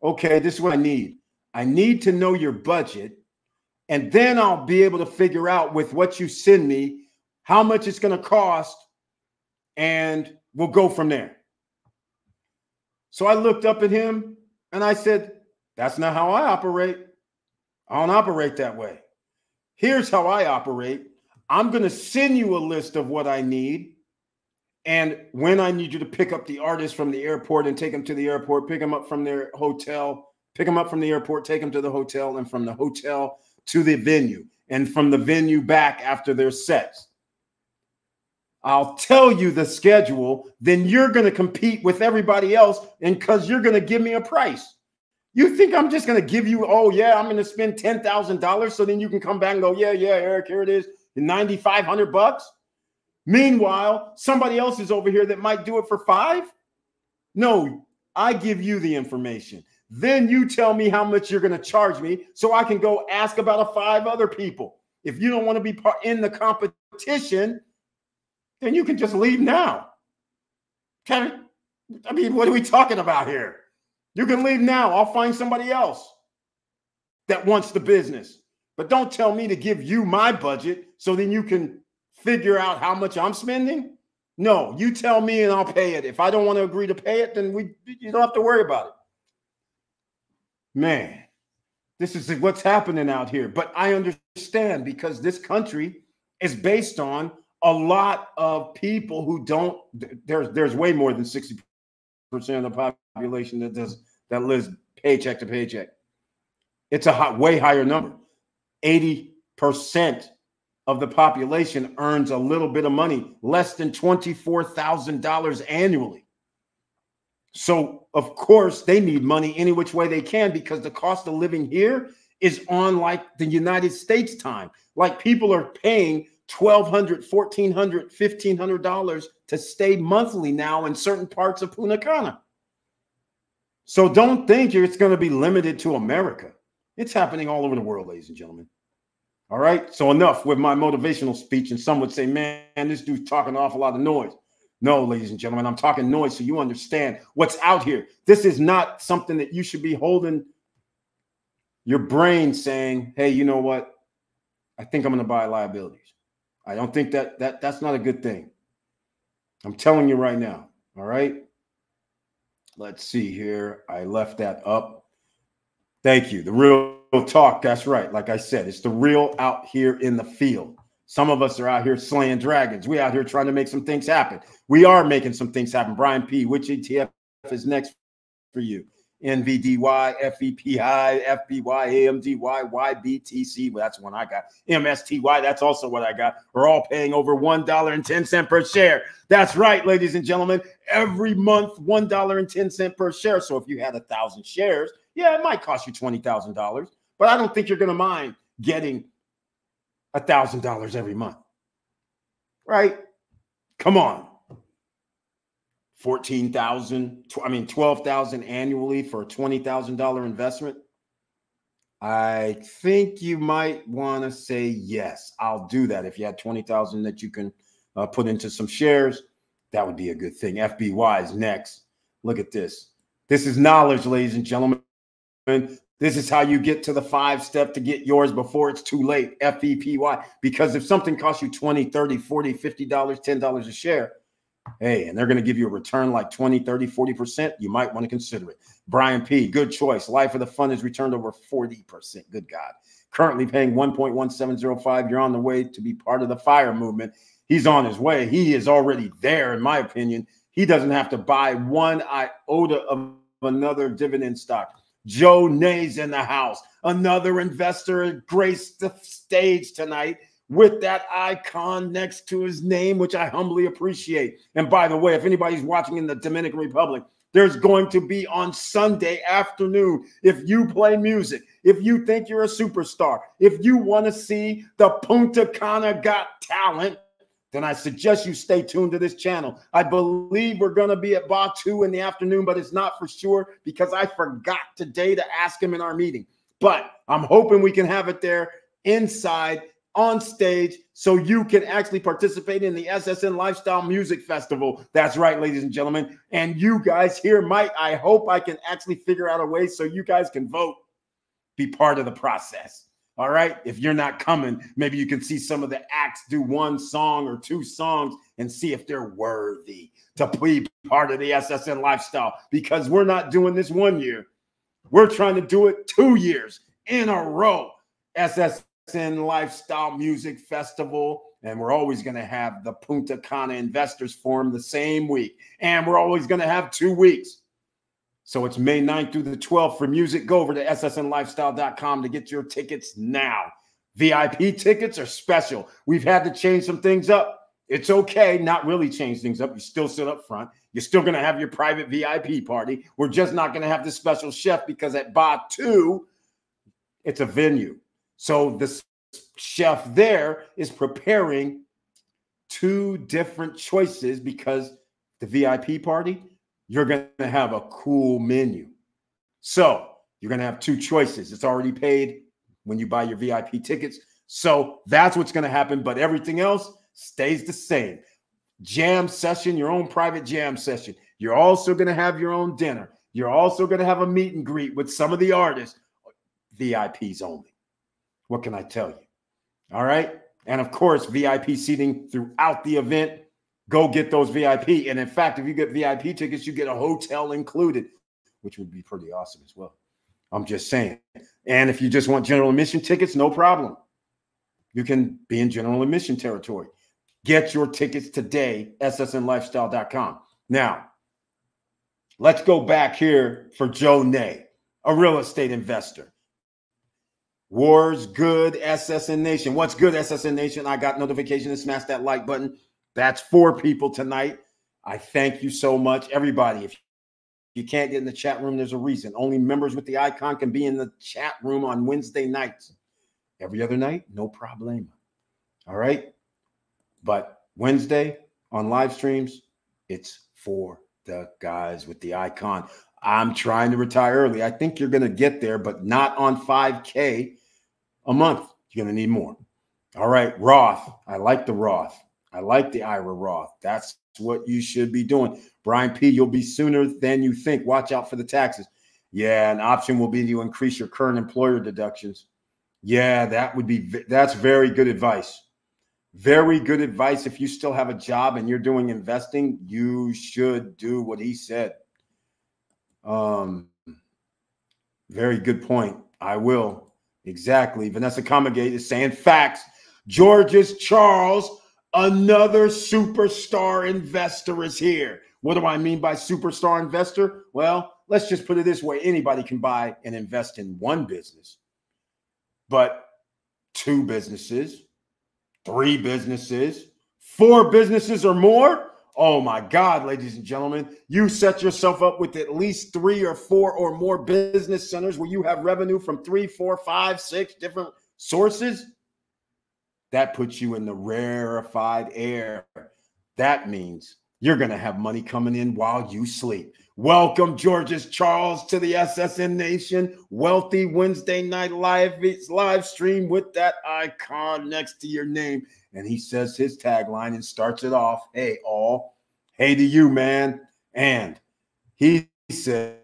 okay, this is what I need. I need to know your budget, and then I'll be able to figure out with what you send me how much it's going to cost, and we'll go from there. So I looked up at him, and I said, that's not how I operate. I don't operate that way. Here's how I operate. I'm going to send you a list of what I need. And when I need you to pick up the artist from the airport and take them to the airport, pick them up from their hotel, pick them up from the airport, take them to the hotel, and from the hotel to the venue, and from the venue back after their sets. I'll tell you the schedule. Then you're going to compete with everybody else, and because you're going to give me a price. You think I'm just going to give you, oh, yeah, I'm going to spend $10,000 so then you can come back and go, yeah, Eric, here it is, $9,500. Meanwhile, somebody else is over here that might do it for $5,000. No, I give you the information. Then you tell me how much you're going to charge me so I can go ask about 5 other people. If you don't want to be part in the competition, then you can just leave now. I mean, what are we talking about here? You can leave now. I'll find somebody else that wants the business. But don't tell me to give you my budget so then you can figure out how much I'm spending. No, you tell me and I'll pay it. If I don't want to agree to pay it, then you don't have to worry about it. Man, this is what's happening out here. But I understand because this country is based on a lot of people who don't, there's way more than 60% of the population that lives paycheck to paycheck. It's a way higher number. 80% of the population earns a little bit of money, less than $24,000 annually. So, of course, they need money any which way they can because the cost of living here is on like the United States time. Like people are paying $1,200, $1,400, $1,500 to stay monthly now in certain parts of Punta Cana. So don't think it's going to be limited to America. It's happening all over the world, ladies and gentlemen. All right. So enough with my motivational speech. And some would say, man, this dude's talking an awful lot of noise. No, ladies and gentlemen, I'm talking noise so you understand what's out here. This is not something that you should be holding your brain saying, hey, you know what? I think I'm going to buy liabilities. I don't think that's not a good thing. I'm telling you right now. All right. Let's see here. I left that up. Thank you. The real talk. That's right. Like I said, it's the real out here in the field. Some of us are out here slaying dragons. We out here trying to make some things happen. We are making some things happen. Brian P, which ETF is next for you? NVDY, FEPI, FBY, AMDY, YBTC. Well, that's one I got. MSTY, that's also what I got. We're all paying over $1.10 per share. That's right, ladies and gentlemen. Every month, $1.10 per share. So if you had 1,000 shares, yeah, it might cost you $20,000. But I don't think you're going to mind getting $1,000 every month. Right? Come on. 14,000, I mean, 12,000 annually for a $20,000 investment. I think you might want to say, yes, I'll do that. If you had 20,000 that you can put into some shares, that would be a good thing. FBY is next. Look at this. This is knowledge, ladies and gentlemen. This is how you get to the 5-step to get yours before it's too late. FEPY, because if something costs you $20, $30, $40, $50, $10 a share, hey, and they're going to give you a return like 20, 30, 40%. You might want to consider it. Brian P, good choice. Life of the fund has returned over 40%. Good God. Currently paying 1.1705. You're on the way to be part of the FIRE movement. He's on his way. He is already there, in my opinion. He doesn't have to buy one iota of another dividend stock. Joe Nay's in the house. Another investor graced the stage tonight with that icon next to his name, which I humbly appreciate. And by the way, if anybody's watching in the Dominican Republic, there's going to be on Sunday afternoon, if you play music, if you think you're a superstar, if you want to see the Punta Cana Got Talent, then I suggest you stay tuned to this channel. I believe we're going to be at Batu in the afternoon, but it's not for sure because I forgot today to ask him in our meeting. But I'm hoping we can have it there inside on stage so you can actually participate in the SSN Lifestyle Music Festival. That's right, ladies and gentlemen. And you guys here might, I hope I can actually figure out a way so you guys can vote, be part of the process. All right. If you're not coming, maybe you can see some of the acts do one song or two songs and see if they're worthy to be part of the SSN Lifestyle, because we're not doing this one year. We're trying to do it 2 years in a row. SSN Lifestyle Music Festival. And we're always going to have the Punta Cana Investors Forum the same week. And we're always going to have 2 weeks. So it's May 9th through the 12th for music. Go over to SSNlifestyle.com to get your tickets now. VIP tickets are special. We've had to change some things up. It's okay, not really change things up. You still sit up front. You're still going to have your private VIP party. We're just not going to have the special chef because at Batu, it's a venue. So the chef there is preparing 2 different choices because the VIP party, you're going to have a cool menu. So you're going to have 2 choices. It's already paid when you buy your VIP tickets. So that's what's going to happen. But everything else stays the same. Jam session, your own private jam session. You're also going to have your own dinner. You're also going to have a meet and greet with some of the artists. VIPs only. What can I tell you? All right. And of course, VIP seating throughout the event. Go get those VIP. And in fact, if you get VIP tickets, you get a hotel included, which would be pretty awesome as well. I'm just saying. And if you just want general admission tickets, no problem. You can be in general admission territory. Get your tickets today, SSNlifestyle.com. Now, let's go back here for Joe Nay, a real estate investor. War's good, SSN Nation. What's good, SSN Nation? I got notification to smash that like button. That's 4 people tonight. I thank you so much. Everybody, if you can't get in the chat room, there's a reason. Only members with the icon can be in the chat room on Wednesday nights. Every other night, no problem. All right? But Wednesday on live streams, it's for the guys with the icon. I'm trying to retire early. I think you're going to get there, but not on 5K a month. You're going to need more. All right, Roth. I like the Roth. I like the Ira Roth. That's what you should be doing. Brian P., you'll be sooner than you think. Watch out for the taxes. Yeah, an option will be to increase your current employer deductions. Yeah, that would be, that's very good advice. Very good advice. If you still have a job and you're doing investing, you should do what he said. Very good point. I will. Exactly. Vanessa Commagate is saying facts. Georges Charles, another superstar investor, is here. What do I mean by superstar investor? Well, let's just put it this way. Anybody can buy and invest in one business, but two businesses, three businesses, four businesses or more. Oh my God, ladies and gentlemen, you set yourself up with at least three or four or more business centers where you have revenue from three, four, five, six different sources. That puts you in the rarefied air. That means you're going to have money coming in while you sleep. Welcome, Georges Charles, to the SSN Nation Wealthy Wednesday Night live stream with that icon next to your name. And he says his tagline and starts it off, hey, all, hey to you, man. And he says,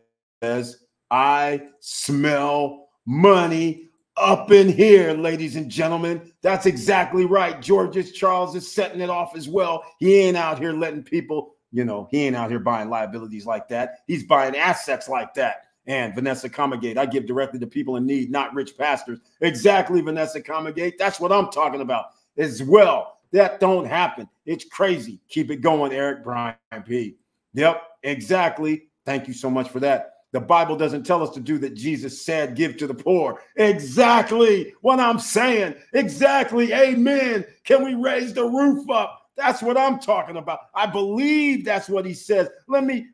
I smell money up in here, ladies and gentlemen. That's exactly right. Georges Charles is setting it off as well. He ain't out here letting people, you know, he ain't out here buying liabilities like that. He's buying assets like that. And Vanessa Commagate, I give directly to people in need, not rich pastors. Exactly, Vanessa Commagate. That's what I'm talking about as well. That don't happen. It's crazy. Keep it going, Eric. Brian P. Yep, exactly. Thank you so much for that. The Bible doesn't tell us to do that. Jesus said, give to the poor. Exactly what I'm saying. Exactly. Amen. Can we raise the roof up? That's what I'm talking about. I believe that's what he says.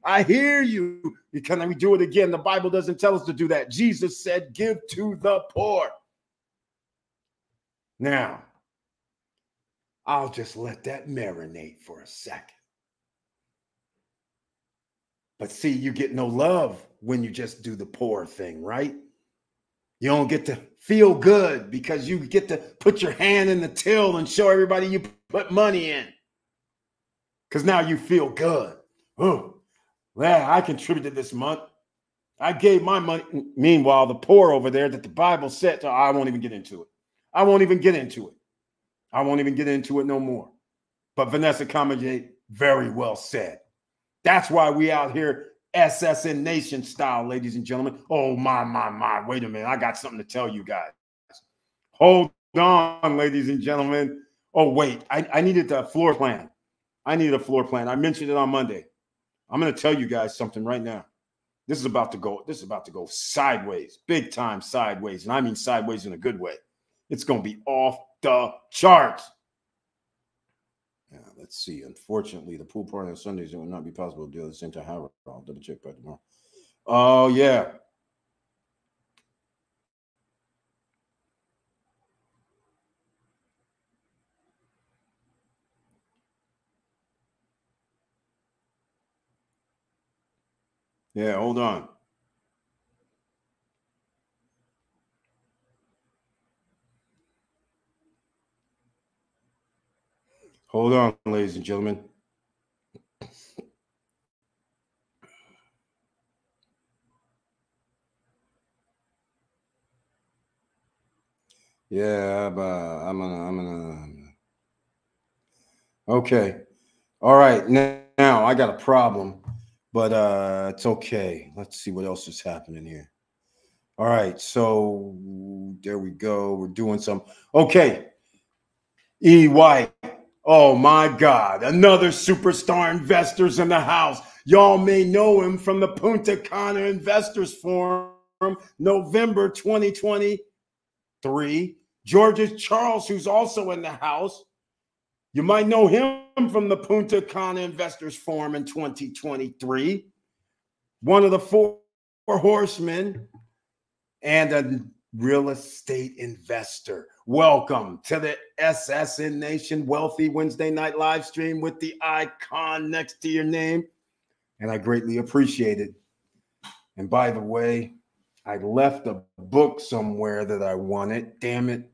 I hear you. Can we do it again? The Bible doesn't tell us to do that. Jesus said, give to the poor. Now, I'll just let that marinate for a second. But see, you get no love when you just do the poor thing, right? You don't get to feel good because you get to put your hand in the till and show everybody you put money in. Because now you feel good. Oh, well, I contributed this month. I gave my money. Meanwhile, the poor over there that the Bible said, so I won't even get into it. I won't even get into it. I won't even get into it no more. But Vanessa Commagate, very well said. That's why we out here SSN Nation style, ladies and gentlemen. Oh, my. Wait a minute. I got something to tell you guys. Hold on, ladies and gentlemen. Oh, wait. I needed a floor plan. I needed a floor plan. I mentioned it on Monday. I'm going to tell you guys something right now. This is about to go. This is about to go sideways, big time sideways. And I mean sideways in a good way. It's going to be off the charts. Yeah, let's see. Unfortunately, the pool party on Sundays, it will not be possible to do at the same time. However, I'll double check by tomorrow. Oh, yeah. Yeah, hold on. Hold on, ladies and gentlemen. Yeah, okay. All right, now I got a problem, but it's okay. Let's see what else is happening here. All right, so there we go. We're doing some. Okay, E. White. Oh, my God. Another superstar investor's in the house. Y'all may know him from the Punta Cana Investors Forum, November 2023. Georges Charles, who's also in the house. You might know him from the Punta Cana Investors Forum in 2023. One of the four horsemen and a real estate investor. Welcome to the SSN Nation Wealthy Wednesday Night live stream with the icon next to your name. And I greatly appreciate it. And by the way, I left a book somewhere that I wanted. Damn it.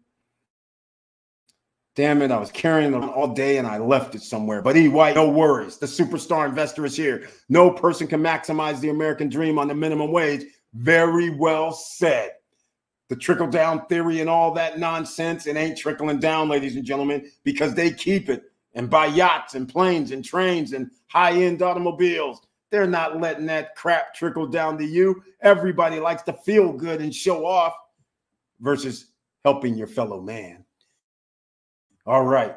Damn it, I was carrying it all day and I left it somewhere. But E. White, no worries. The superstar investor is here. No person can maximize the American dream on the minimum wage. Very well said. The trickle-down theory and all that nonsense, it ain't trickling down, ladies and gentlemen, because they keep it and buy yachts and planes and trains and high-end automobiles. They're not letting that crap trickle down to you. Everybody likes to feel good and show off versus helping your fellow man. All right.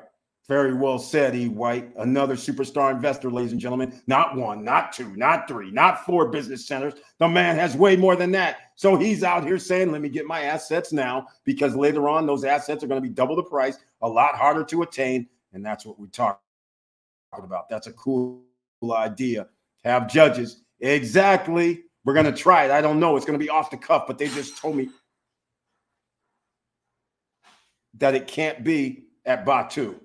Very well said, E. White. Another superstar investor, ladies and gentlemen. Not one, not two, not three, not four business centers. The man has way more than that. So he's out here saying, let me get my assets now, because later on, those assets are going to be double the price, a lot harder to attain. And that's what we talked about. That's a cool idea. Have judges. Exactly. We're going to try it. I don't know. It's going to be off the cuff, but they just told me that it can't be at Batu,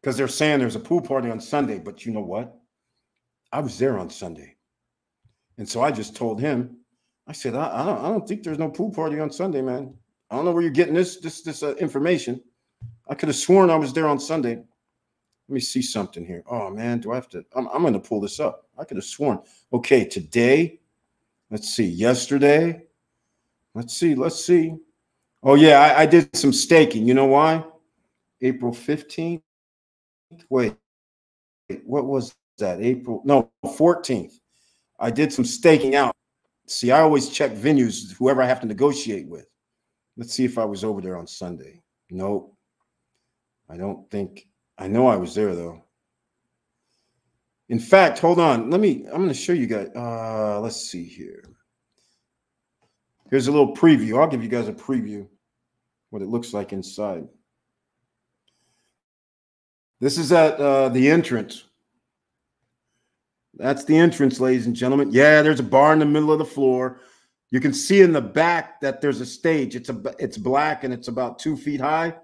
because they're saying there's a pool party on Sunday. But you know what? I was there on Sunday. And so I just told him, I said, I don't think there's no pool party on Sunday, man. I don't know where you're getting this information. I could have sworn I was there on Sunday. Let me see something here. Oh, man, do I have to? I'm going to pull this up. I could have sworn. Okay, today. Let's see. Yesterday. Let's see. Let's see. Oh, yeah, I did some staking. You know why? April 15th. Wait, what was that? April, no, 14th. I did some staking out. See, I always check venues, whoever I have to negotiate with. Let's see if I was over there on Sunday. Nope. I don't think, I know I was there though. In fact, hold on. I'm going to show you guys. Let's see here. Here's a little preview. I'll give you guys a preview what it looks like inside. This is at the entrance. That's the entrance, ladies and gentlemen. Yeah, there's a bar in the middle of the floor. You can see in the back that there's a stage. It's black and it's about 2 feet high.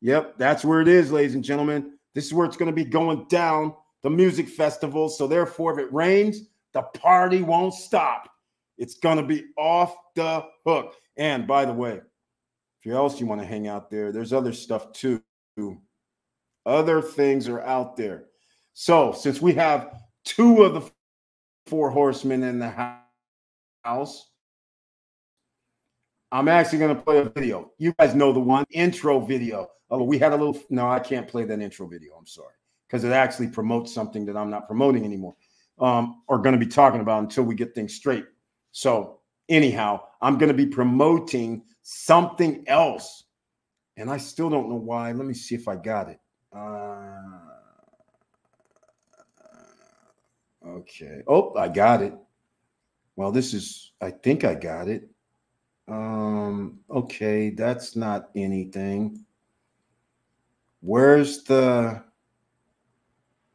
Yep, that's where it is, ladies and gentlemen. This is where it's going to be going down, the music festival. So therefore, if it rains, the party won't stop. It's going to be off the hook. And by the way, if else you want to hang out there, there's other stuff too. Other things are out there. So since we have two of the four horsemen in the house, I'm actually going to play a video. You guys know the one, intro video. Oh, we had a little, no, I can't play that intro video. I'm sorry, because it actually promotes something that I'm not promoting anymore or going to be talking about until we get things straight. So anyhow, I'm going to be promoting something else. And I still don't know why. Let me see if I got it. Okay. Oh, I got it. Well, this is, I think I got it. Okay. That's not anything. Where's the,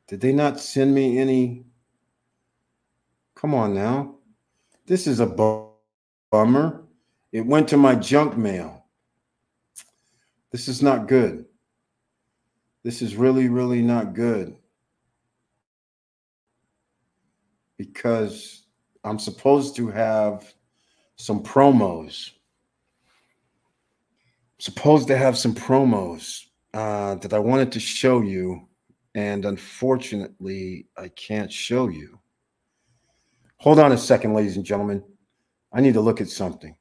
did they not send me any? Come on now. This is a bummer. It went to my junk mail. This is not good. This is really, really not good, because I'm supposed to have some promos. That I wanted to show you, and unfortunately, I can't show you. Hold on a second, ladies and gentlemen. I need to look at something.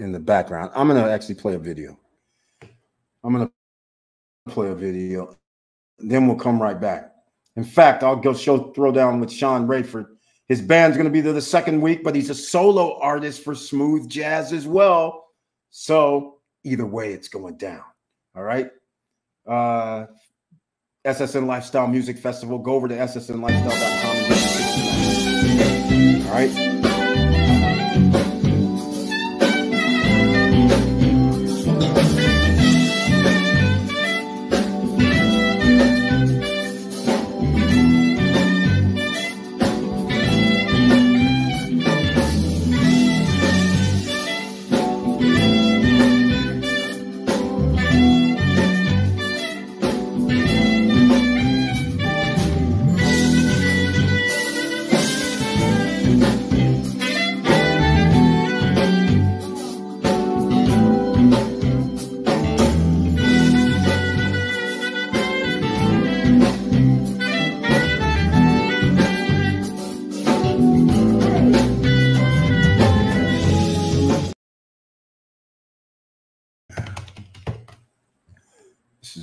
In the background. I'm going to actually play a video. I'm going to play a video. Then we'll come right back. In fact, I'll go show Throwdown with Sean Rayford. His band's going to be there the second week, but he's a solo artist for smooth jazz as well. So either way, it's going down. All right. SSN Lifestyle Music Festival. Go over to SSNlifestyle.com. All right.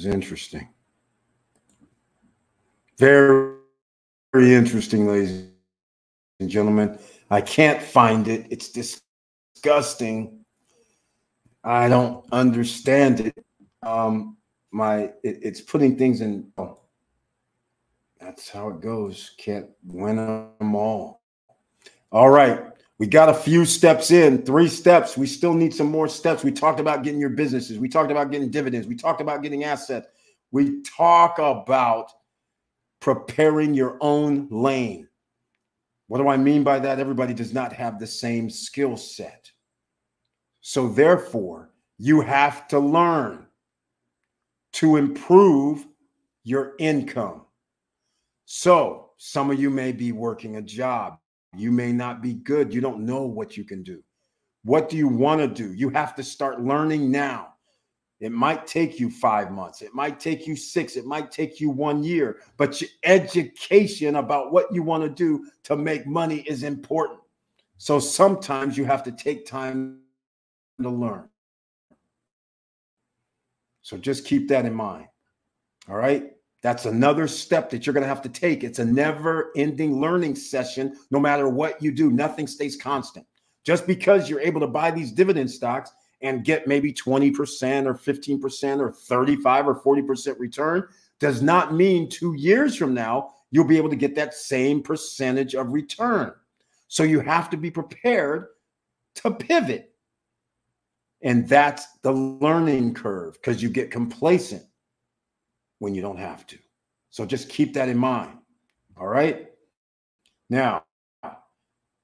is interesting. Very, very interesting, ladies and gentlemen. I can't find it. It's disgusting. I don't understand it. It's putting things in. Oh, that's how it goes. Can't win them all. All right. We got a few steps in, 3 steps. We still need some more steps. We talked about getting your businesses. We talked about getting dividends. We talked about getting assets. We talk about preparing your own lane. What do I mean by that? Everybody does not have the same skill set. So therefore, you have to learn to improve your income. So some of you may be working a job. You may not be good. You don't know what you can do. What do you want to do? You have to start learning now. It might take you 5 months. It might take you 6. It might take you 1 year. But your education about what you want to do to make money is important. So sometimes you have to take time to learn. So just keep that in mind. All right. That's another step that you're going to have to take. It's a never-ending learning session, no matter what you do. Nothing stays constant. Just because you're able to buy these dividend stocks and get maybe 20% or 15% or 35 or 40% return does not mean 2 years from now you'll be able to get that same percentage of return. So you have to be prepared to pivot. And that's the learning curve, because you get complacent when you don't have to. So just keep that in mind. All right. Now,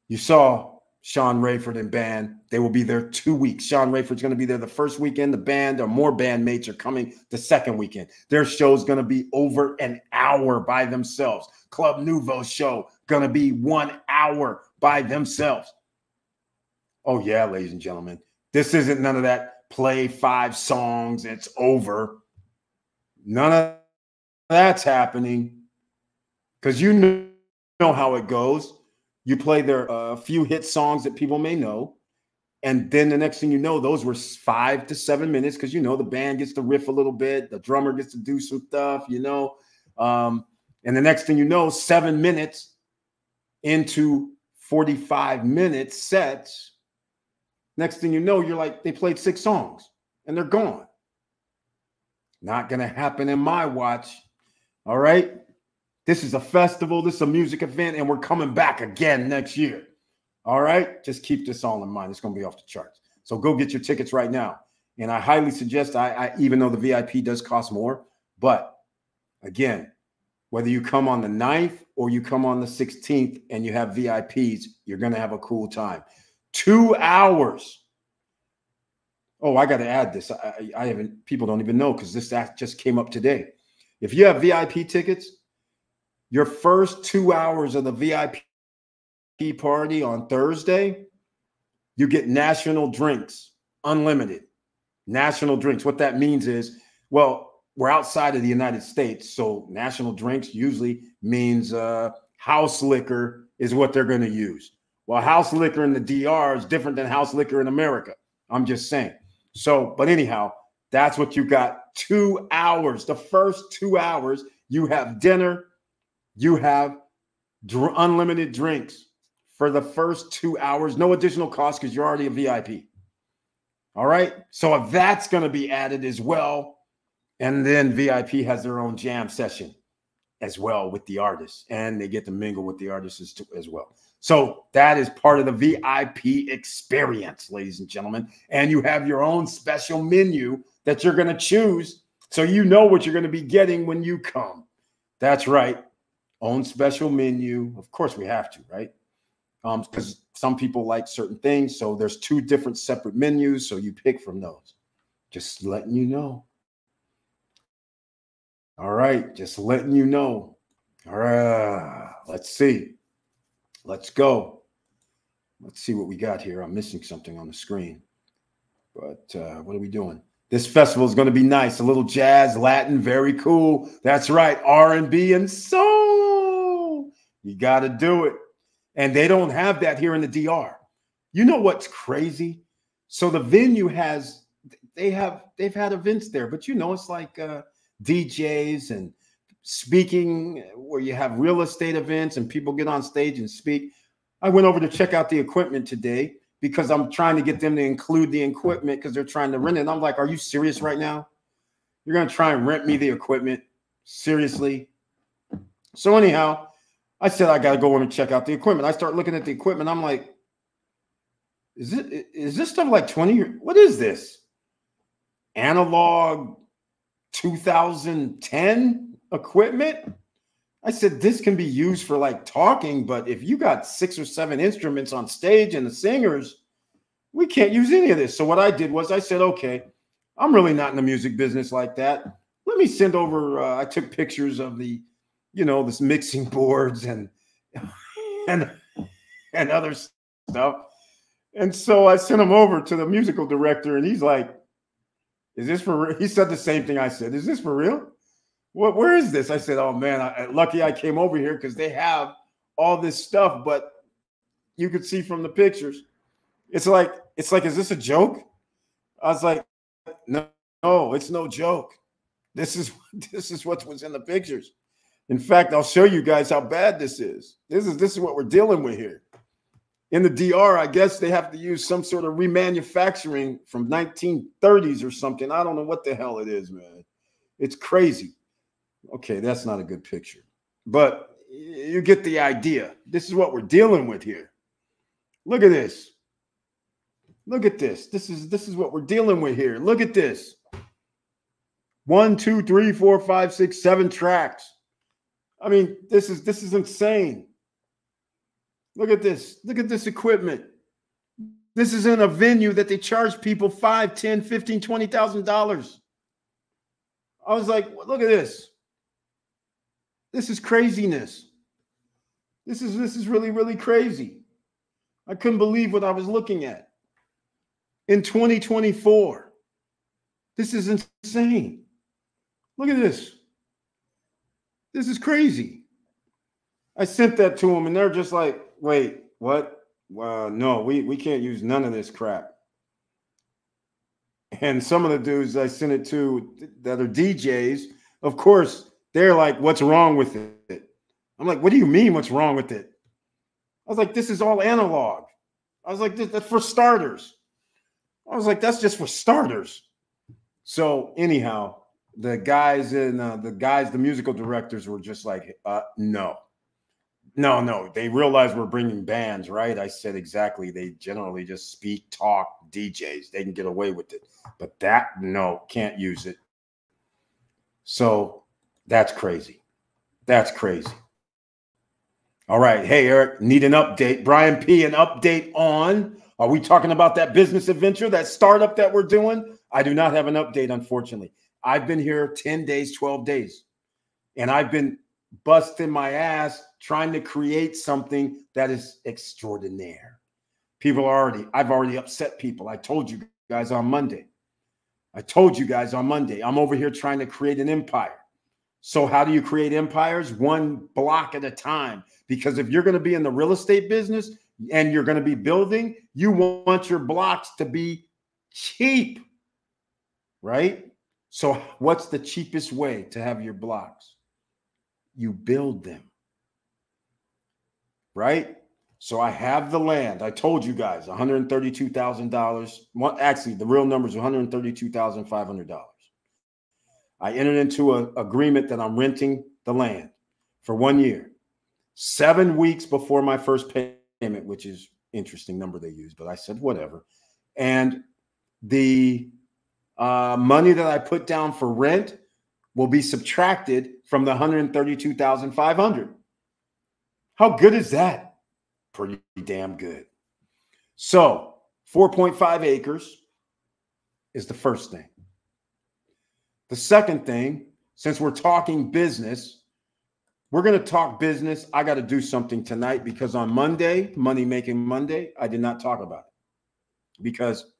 you saw Sean Rayford and band. They will be there 2 weeks. Sean Rayford's going to be there the first weekend. The band or more bandmates are coming the second weekend. Their show's going to be over an hour by themselves. Club Nouveau show going to be 1 hour by themselves. Oh yeah, ladies and gentlemen, this isn't none of that play 5 songs. It's over. None of that's happening, because you know how it goes. You play their few hit songs that people may know, and then the next thing you know, those were 5 to 7 minutes, because you know the band gets to riff a little bit, the drummer gets to do some stuff, you know, and the next thing you know, 7 minutes into 45-minute sets. Next thing you know, you're like, they played 6 songs and they're gone. Not going to happen in my watch. All right. This is a festival. This is a music event. And we're coming back again next year. All right. Just keep this all in mind. It's going to be off the charts. So go get your tickets right now. And I highly suggest, I even though the VIP does cost more, but again, whether you come on the 9th or you come on the 16th and you have VIPs, you're going to have a cool time. 2 hours. Oh, I got to add this. I haven't, people don't even know, because this act just came up today. If you have VIP tickets, your first 2 hours of the VIP party on Thursday, you get national drinks, unlimited national drinks. What that means is, well, we're outside of the United States. So national drinks usually means house liquor is what they're going to use. Well, house liquor in the DR is different than house liquor in America. I'm just saying. So, but anyhow, that's what you got. 2 hours. The first 2 hours, you have dinner, you have unlimited drinks for the first 2 hours. No additional cost, because you're already a VIP. All right. So if that's going to be added as well. And then VIP has their own jam session as well with the artists, and they get to mingle with the artists as well. So that is part of the VIP experience, ladies and gentlemen. And you have your own special menu that you're going to choose, so you know what you're going to be getting when you come. That's right. Own special menu. Of course we have to, right? Because some people like certain things. So there's 2 different separate menus. So you pick from those. Just letting you know. All right. Just letting you know. All right. Let's see. Let's go. Let's see what we got here. I'm missing something on the screen. But what are we doing? This festival is going to be nice. A little jazz, Latin, very cool. That's right. R&B and soul. You got to do it. And they don't have that here in the DR. You know what's crazy? So the venue has, they've had events there, but you know, it's like DJs and speaking, where you have real estate events and people get on stage and speak. I went over to check out the equipment today because I'm trying to get them to include the equipment because they're trying to rent it. And I'm like, are you serious right now? You're going to try and rent me the equipment? Seriously? So anyhow, I said, I got to go over and check out the equipment. I start looking at the equipment. I'm like, is this stuff like 20? What is this? Analog 2010 equipment? I said, this can be used for like talking, but if you got 6 or 7 instruments on stage and the singers, we can't use any of this. So what I did was I said, okay, I'm really not in the music business like that. Let me send over, I took pictures of the, you know, this mixing boards and other stuff. And so I sent them over to the musical director and he's like, is this for real? He said the same thing I said. Is this for real? What, where is this? I said, oh man, lucky I came over here because they have all this stuff, but you could see from the pictures. It's like, is this a joke? I was like, no, it's no joke. This is what was in the pictures. In fact, I'll show you guys how bad this is. This is what we're dealing with here. In the DR, I guess they have to use some sort of remanufacturing from 1930s or something. I don't know what the hell it is, man. It's crazy. Okay, that's not a good picture, but you get the idea. This is what we're dealing with here. Look at this. Look at this. This is what we're dealing with here. Look at this. 1, 2, 3, 4, 5, 6, 7 tracks. I mean, this is insane. Look at this. Look at this equipment. This is in a venue that they charge people $5, $10, $15, $20,000. I was like, look at this. This is craziness. This is really, really crazy. I couldn't believe what I was looking at. In 2024, this is insane. Look at this. This is crazy. I sent that to them and they're just like, wait, what? No, we can't use none of this crap. And some of the dudes I sent it to that are DJs, of course, they're like, what's wrong with it? I'm like, what do you mean what's wrong with it? I was like, this is all analog. I was like, that's for starters. I was like, that's just for starters. So anyhow, the musical directors were just like, no. They realized we're bringing bands, right? I said, exactly. They generally just speak, talk, DJs. They can get away with it. But that, no, can't use it. So that's crazy. That's crazy. All right. Hey, Eric, need an update. Brian P., an update on, are we talking about that business adventure, that startup that we're doing? I do not have an update, unfortunately. I've been here 10 days, 12 days, and I've been busting my ass trying to create something that is extraordinaire. I've already upset people. I told you guys on Monday, I'm over here trying to create an empire. So how do you create empires? One block at a time, because if you're going to be in the real estate business and you're going to be building, you want your blocks to be cheap, right? So what's the cheapest way to have your blocks? You build them, right? So I have the land. I told you guys, $132,000. Actually, the real number is $132,500. I entered into an agreement that I'm renting the land for 1 year, 7 weeks before my first payment, which is interesting number they use, but I said whatever. And the money that I put down for rent will be subtracted from the $132,500. How good is that? Pretty damn good. So 4.5 acres is the first thing. The second thing, since we're talking business, we're going to talk business. I got to do something tonight because on Monday, Money Making Monday, I did not talk about it because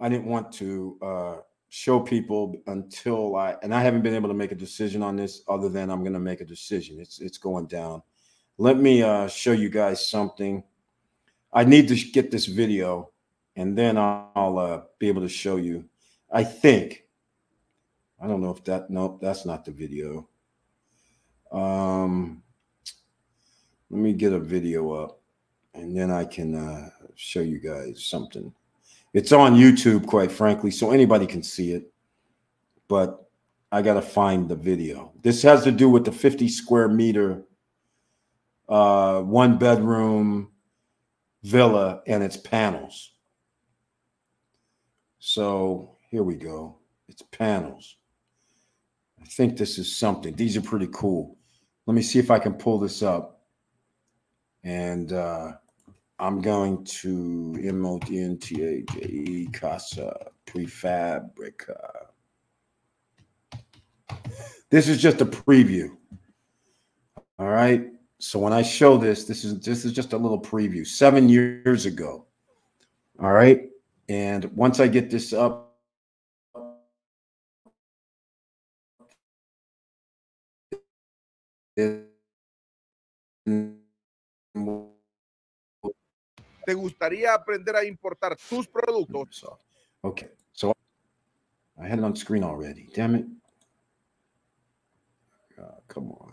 I didn't want to show people until I haven't been able to make a decision on this other than I'm going to make a decision. It's going down. Let me show you guys something. I need to get this video and then I'll be able to show you. I think I don't know if that, nope, that's not the video. Let me get a video up and then I can show you guys something. It's on YouTube, quite frankly, so anybody can see it, but I got to find the video. This has to do with the 50 square meter, one bedroom villa and its panels. So here we go. It's panels. I think this is something. These are pretty cool. Let me see if I can pull this up. And I'm going to M-O-N-T-A-J-E, Casa Prefabrica. This is just a preview. All right. So when I show this, this is just a little preview. 7 years ago. All right. And once I get this up, ¿Te gustaría aprender a importar tus productos? So, okay, so I had it on screen already. Damn it. Come on.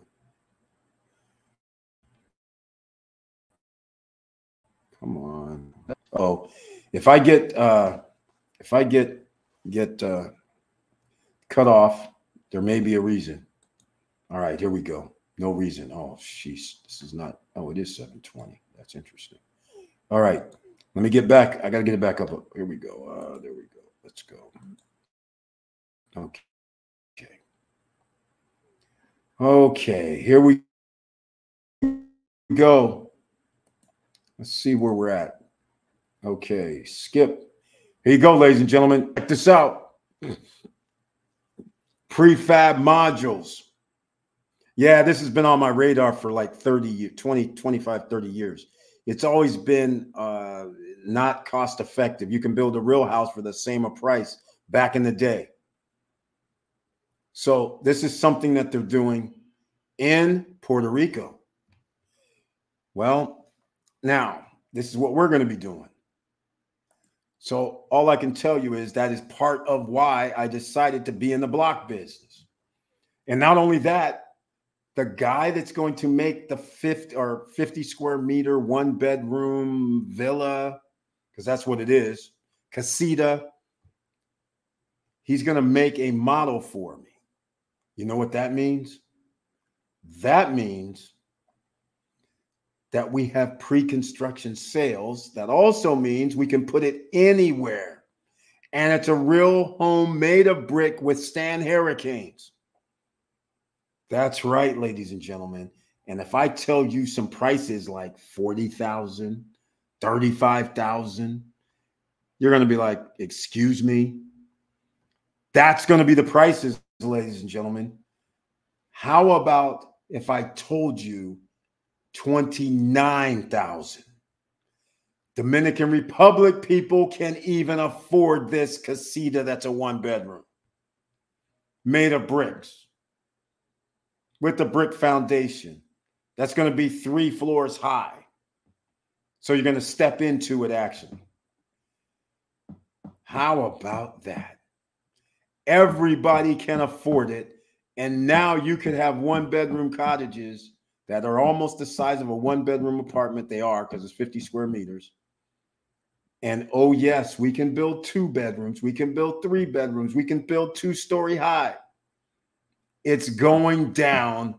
Come on. Oh, if I get cut off, there may be a reason. All right, here we go. No reason. Oh, sheesh. This is not. Oh, it is 720. That's interesting. All right. Let me get back. I got to get it back up. Here we go. There we go. Let's go. Okay. Okay. Okay. Here we go. Let's see where we're at. Okay. Skip. Here you go, ladies and gentlemen. Check this out. Prefab modules. Yeah, this has been on my radar for like 30 years, 25, 30 years. It's always been not cost effective. You can build a real house for the same price back in the day. So this is something that they're doing in Puerto Rico. Well, now this is what we're going to be doing. So all I can tell you is that is part of why I decided to be in the block business. And not only that, the guy that's going to make the 50 square meter, one bedroom villa, because that's what it is, casita, he's going to make a model for me. You know what that means? That means that we have pre-construction sales. That also means we can put it anywhere. And it's a real home made of brick withstand hurricanes. That's right, ladies and gentlemen. And if I tell you some prices like $40,000, $35,000, you're going to be like, excuse me? That's going to be the prices, ladies and gentlemen. How about if I told you $29,000? Dominican Republic people can even afford this casita that's a one-bedroom made of bricks. With the brick foundation, that's going to be 3 floors high. So you're going to step into it, actually. How about that? Everybody can afford it. And now you could have one-bedroom cottages that are almost the size of a one-bedroom apartment. They are, because it's 50 square meters. And, oh, yes, we can build 2 bedrooms. We can build 3 bedrooms. We can build 2-story high. It's going down.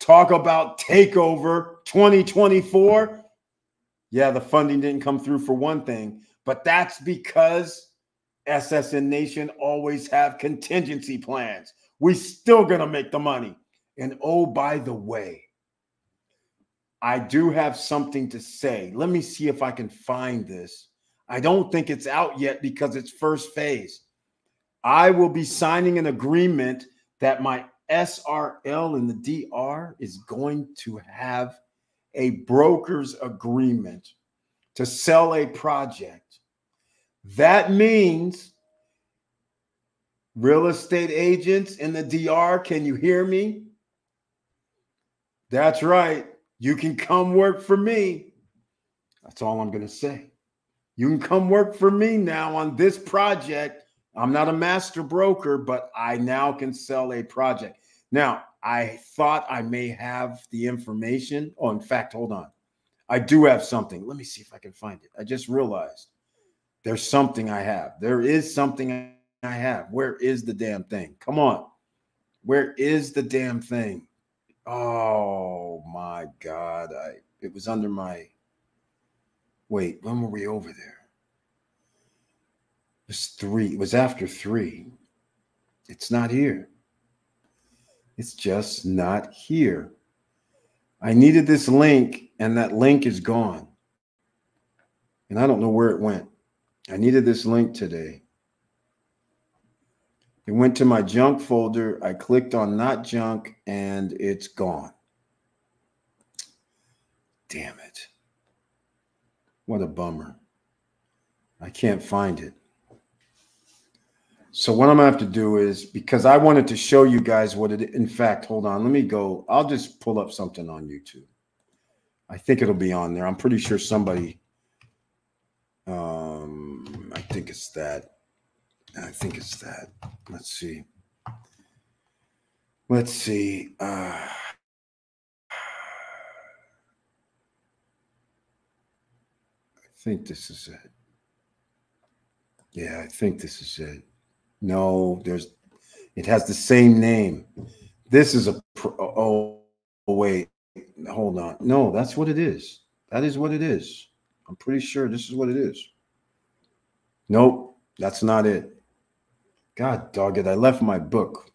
Talk about takeover 2024. Yeah, the funding didn't come through for one thing, but that's because SSN Nation always have contingency plans. We're still going to make the money. And oh, by the way, I do have something to say. Let me see if I can find this. I don't think it's out yet because it's first phase. I will be signing an agreement that my SRL in the DR is going to have a broker's agreement to sell a project. That means real estate agents in the DR, can you hear me? That's right. You can come work for me. That's all I'm going to say. You can come work for me now on this project I'm not a master broker, but I now can sell a project. Now, I thought I may have the information. Oh, in fact, hold on. I do have something. Let me see if I can find it. I just realized there's something I have. There is something I have. Where is the damn thing? Come on. Where is the damn thing? Oh, my God. It was under my... Wait, when were we over there? It was 3. It was after 3. It's not here. It's just not here. I needed this link, and that link is gone. And I don't know where it went. I needed this link today. It went to my junk folder. I clicked on not junk, and it's gone. Damn it. What a bummer. I can't find it. So what I'm going to have to do is, because I wanted to show you guys what it, in fact, hold on, let me go. I'll just pull up something on YouTube. I think it'll be on there. I'm pretty sure somebody, I think it's that. I think it's that. Let's see. Let's see. I think this is it. Yeah, I think this is it. No, there's, it has the same name. This is a, oh, wait, hold on. No, that's what it is. That is what it is. I'm pretty sure this is what it is. Nope, that's not it. God dog it, I left my book.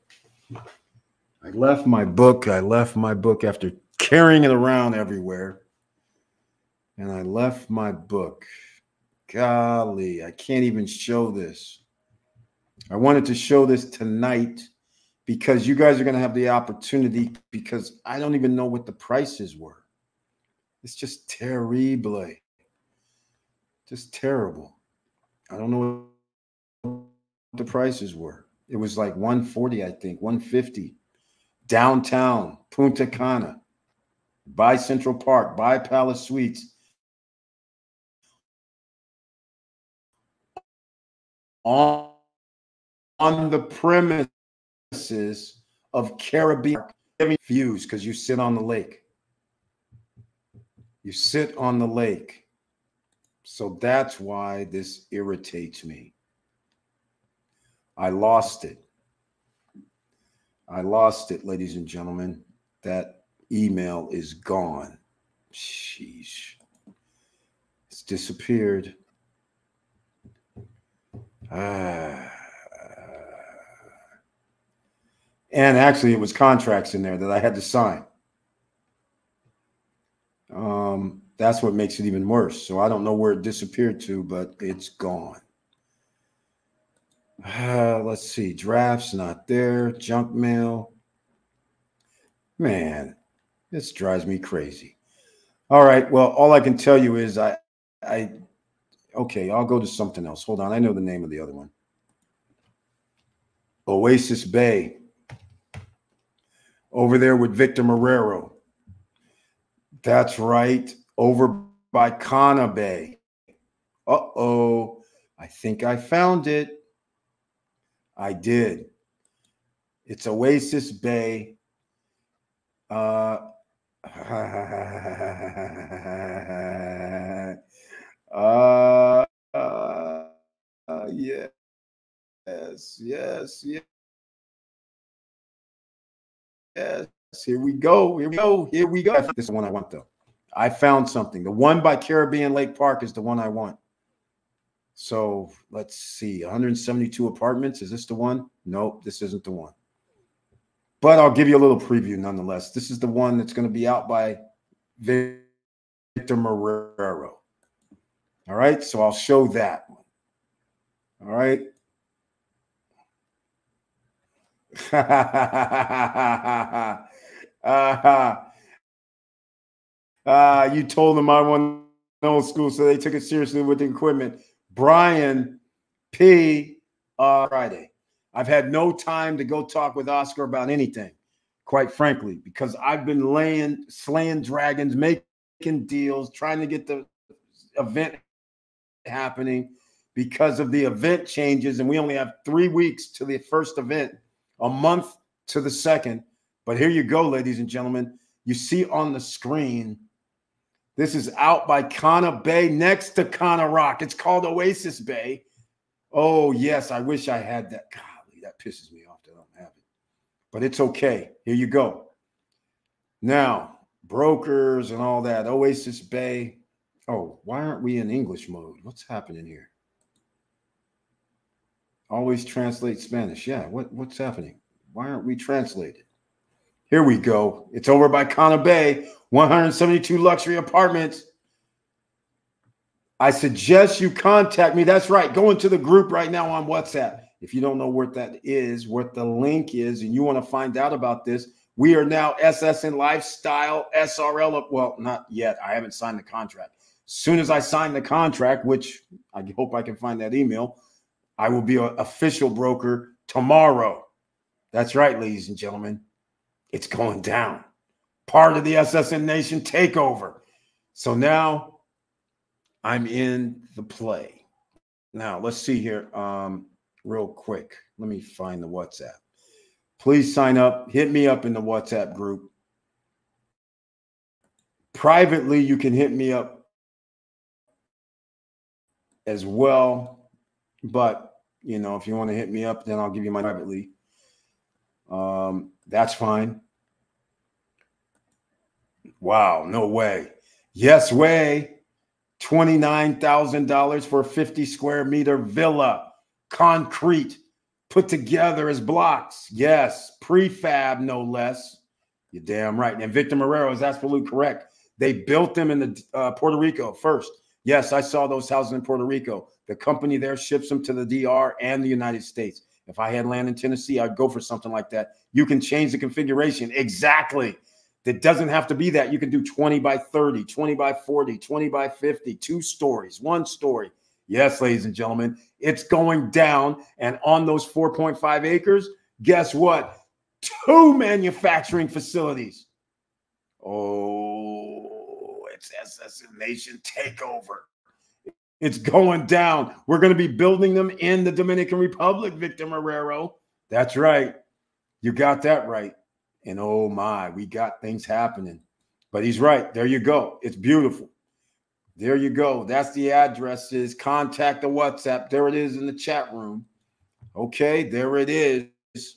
I left my book. I left my book after carrying it around everywhere. And I left my book. Golly, I can't even show this. I wanted to show this tonight because you guys are going to have the opportunity, because I don't even know what the prices were. It's just terrible. Just terrible. I don't know what the prices were. It was like 140, I think, 150. Downtown, Punta Cana, by Central Park, by Palace Suites. On the premises of Caribbean views, because you sit on the lake. You sit on the lake. So that's why this irritates me. I lost it. I lost it, ladies and gentlemen. That email is gone. Sheesh. It's disappeared. And actually, it was contracts in there that I had to sign. That's what makes it even worse. So I don't know where it disappeared to, but it's gone. Let's see. Drafts not there. Junk mail. Man, this drives me crazy. All right. Well, all I can tell you is okay, I'll go to something else. Hold on. I know the name of the other one. Oasis Bay. Over there with Victor Marrero. That's right. Over by Kona Bay. Uh-oh. I think I found it. I did. It's Oasis Bay. Yes. Here we go. This is the one I want, though. I found something. The one by Caribbean Lake Park is the one I want. So let's see. 172 apartments. Is this the one? Nope, this isn't the one. But I'll give you a little preview nonetheless. This is the one that's going to be out by Victor Marrero. All right, so I'll show that one. All right. You told them I won old school, so they took it seriously with the equipment. Brian P. Friday. I've had no time to go talk with Oscar about anything, quite frankly, because I've been slaying dragons, making deals, trying to get the event happening. because of the event changes. And we only have 3 weeks to the first event, a month to the second. But here you go, ladies and gentlemen. You see on the screen, this is out by Kona Bay next to Connor Rock. It's called Oasis Bay. Oh, yes, I wish I had that. Golly, that pisses me off that I don't have it. But it's okay. Here you go. Now, brokers and all that, Oasis Bay. Oh, why aren't we in English mode? What's happening here? Always translate Spanish. Yeah, what's happening? Why aren't we translated? Here we go. It's over by Kona Bay, 172 luxury apartments. I suggest you contact me. That's right. Go into the group right now on WhatsApp. If you don't know what that is, what the link is, and you want to find out about this, we are now SSN Lifestyle, SRL. Well, not yet. I haven't signed the contract. As soon as I sign the contract, which I hope I can find that email, I will be an official broker tomorrow. That's right, ladies and gentlemen. It's going down. Part of the SSN Nation takeover. So now I'm in the play. Now, let's see here real quick. Let me find the WhatsApp. Please sign up. Hit me up in the WhatsApp group. Privately, you can hit me up as well. But, you know, if you want to hit me up, then I'll give you my privately. That's fine. Wow, no way. Yes way. $29,000 for a 50 square meter villa, concrete, put together as blocks. Yes, prefab, no less. You're damn right. And Victor Marrero is absolutely correct. They built them in the Puerto Rico first. Yes, I saw those houses in Puerto Rico. The company there ships them to the DR and the United States. If I had land in Tennessee, I'd go for something like that. You can change the configuration. Exactly. It doesn't have to be that. You can do 20 by 30, 20 by 40, 20 by 50, 2 stories, 1 story. Yes, ladies and gentlemen, it's going down. And on those 4.5 acres, guess what? 2 manufacturing facilities. Oh, it's SSN Nation takeover. It's going down. We're going to be building them in the Dominican Republic, Victor Marrero. That's right. You got that right. And oh my, we got things happening. But he's right. There you go. It's beautiful. There you go. That's the addresses. Contact the WhatsApp. There it is in the chat room. Okay, there it is.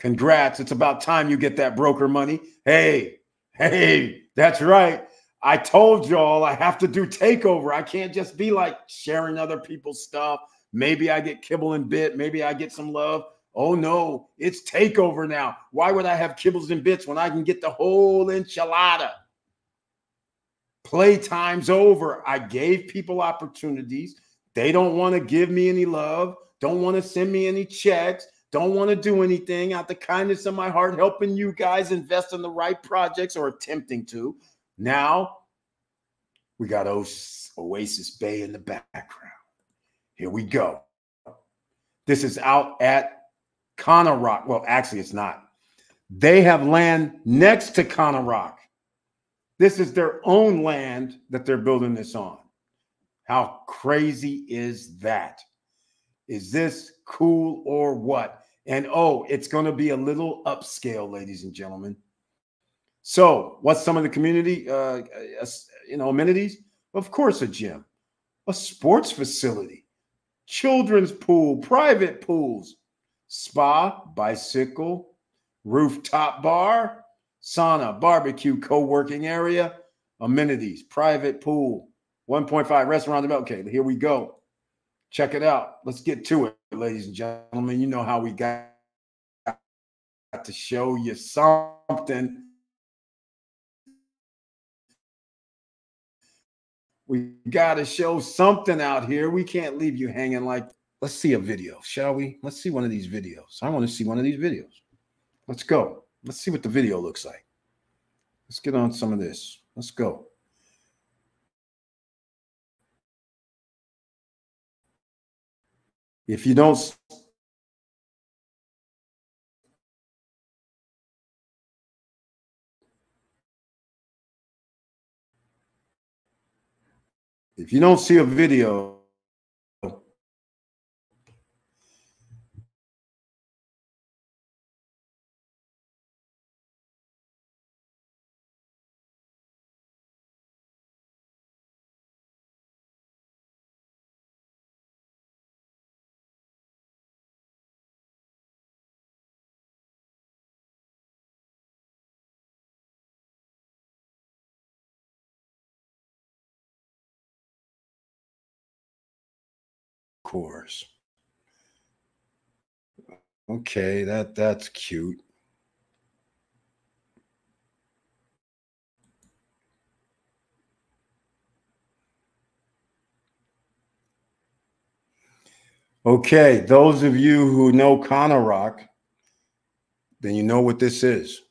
Congrats. It's about time you get that broker money. Hey, hey, that's right. I told y'all I have to do takeover. I can't just be like sharing other people's stuff. Maybe I get kibble and bit. Maybe I get some love. Oh, no, it's takeover now. Why would I have kibbles and bits when I can get the whole enchilada? Playtime's over. I gave people opportunities. They don't want to give me any love, don't want to send me any checks, don't want to do anything out the kindness of my heart, helping you guys invest in the right projects or attempting to. Now we got Oasis Bay in the background. Here we go. This is out at Connor Rock. Well, actually, it's not. They have land next to Connor Rock. This is their own land that they're building this on. How crazy is that? Is this cool or what? And oh, it's going to be a little upscale, ladies and gentlemen. So what's some of the community amenities? Of course, a gym, a sports facility, children's pool, private pools, spa, bicycle, rooftop bar, sauna, barbecue, co-working area, amenities, private pool, 1.5 restaurant. Okay, here we go. Check it out. Let's get to it, ladies and gentlemen. You know how we got to show you something. We got to show something out here. We can't leave you hanging like that. Let's see a video, shall we? Let's see one of these videos. I want to see one of these videos. Let's go. Let's see what the video looks like. Let's get on some of this. Let's go. If you don't... If you don't see a video, course. Okay, that's cute. Okay, those of you who know Connor Rock, then you know what this is.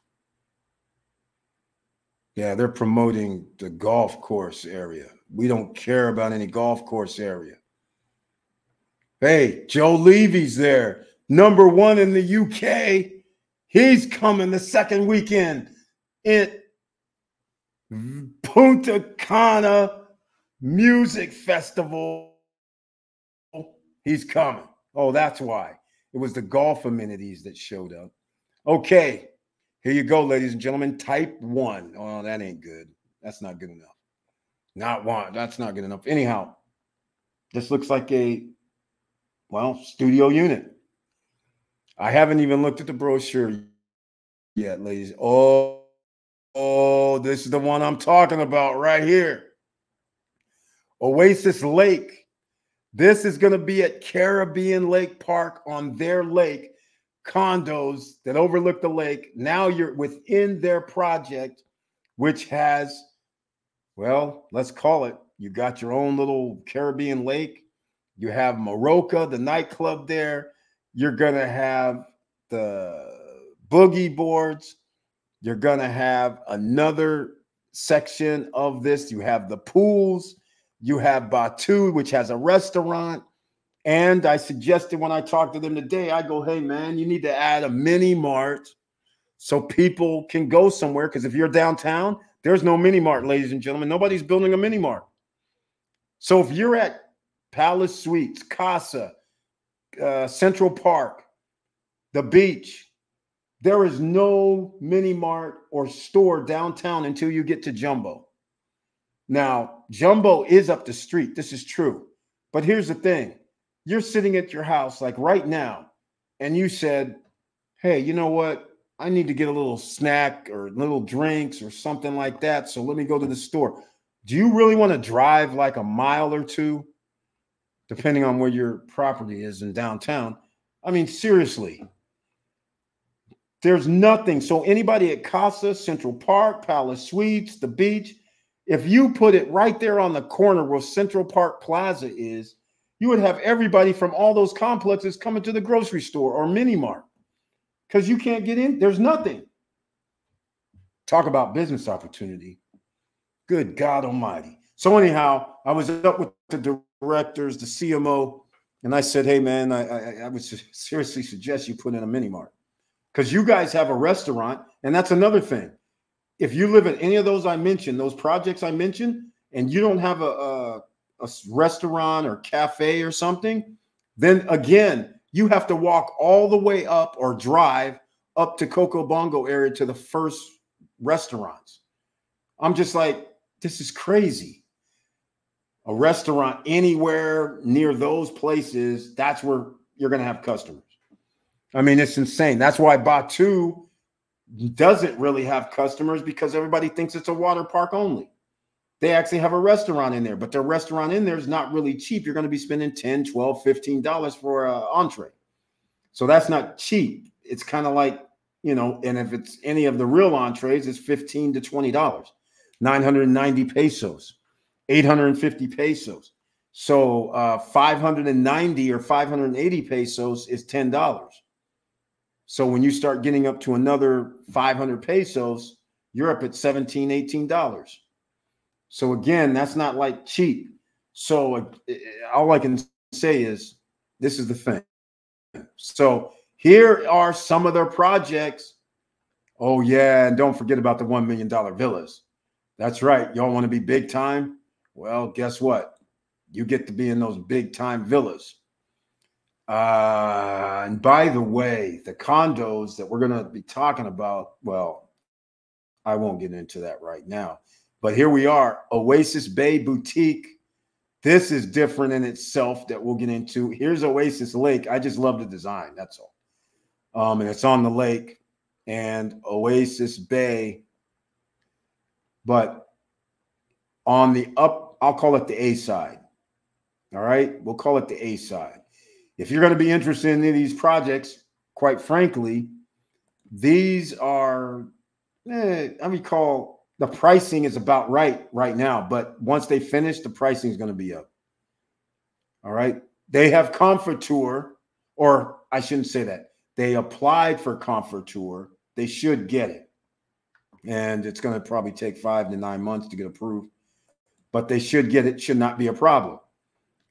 Yeah, they're promoting the golf course area. We don't care about any golf course area. Hey, Joe Levy's there, number one in the UK. He's coming the second weekend at Punta Cana Music Festival. He's coming. Oh, that's why. It was the golf amenities that showed up. Okay. Here you go, ladies and gentlemen. Type one. Oh, that ain't good. That's not good enough. Not one. That's not good enough. Anyhow, this looks like a, well, studio unit. I haven't even looked at the brochure yet, ladies. Oh, this is the one I'm talking about right here. Oasis Lake. This is going to be at Caribbean Lake Park on their lake, condos that overlook the lake. Now you're within their project, which has, well, let's call it, you got your own little Caribbean lake. You have Maroka, the nightclub there. You're going to have the boogie boards. You're going to have another section of this. You have the pools. You have Batu, which has a restaurant. And I suggested when I talked to them today, I go, hey, man, you need to add a mini mart so people can go somewhere. Because if you're downtown, there's no mini mart, ladies and gentlemen. Nobody's building a mini mart. So if you're at Palace Suites, Casa, Central Park, the beach, there is no mini mart or store downtown until you get to Jumbo. Now, Jumbo is up the street. This is true. But here's the thing. You're sitting at your house like right now, and you said, hey, you know what? I need to get a little snack or little drinks or something like that. So let me go to the store. Do you really want to drive like a mile or two, depending on where your property is in downtown? I mean, seriously, there's nothing. So anybody at Casa, Central Park, Palace Suites, the beach, if you put it right there on the corner where Central Park Plaza is, you would have everybody from all those complexes coming to the grocery store or mini mart because you can't get in. There's nothing. Talk about business opportunity. Good God almighty. So anyhow, I was up with the directors, the CMO, and I said, hey, man, I would seriously suggest you put in a mini mart because you guys have a restaurant, and that's another thing. If you live in any of those I mentioned, those projects I mentioned, and you don't have a restaurant or cafe or something, then again, you have to walk all the way up or drive up to Coco Bongo area to the first restaurants. I'm just like, this is crazy. A restaurant anywhere near those places, that's where you're going to have customers. I mean, it's insane. That's why Batu doesn't really have customers because everybody thinks it's a water park only. They actually have a restaurant in there, but their restaurant in there is not really cheap. You're going to be spending $10, $12, $15 for an entree. So that's not cheap. It's kind of like, you know, and if it's any of the real entrees, it's $15 to $20, 990 pesos, 850 pesos. So 590 or 580 pesos is $10. So when you start getting up to another 500 pesos, you're up at $17, $18. So again, that's not like cheap. So all I can say is this is the thing. So here are some of their projects. Oh, yeah. And don't forget about the $1 million villas. That's right. Y'all want to be big time? Well, guess what? You get to be in those big time villas. And by the way, the condos that we're going to be talking about, well, I won't get into that right now, but here we are, Oasis Bay Boutique. This is different in itself that we'll get into. Here's Oasis Lake. I just love the design. That's all. And it's on the lake and Oasis Bay, but on the up, I'll call it the A side. All right, we'll call it the A side. If you're going to be interested in any of these projects, quite frankly, these are, I recall the pricing is about right now, but once they finish, the pricing is going to be up. All right. They have Comfortour, or I shouldn't say that. They applied for Comfortour. They should get it. And it's going to probably take 5 to 9 months to get approved, but they should get it. Should not be a problem.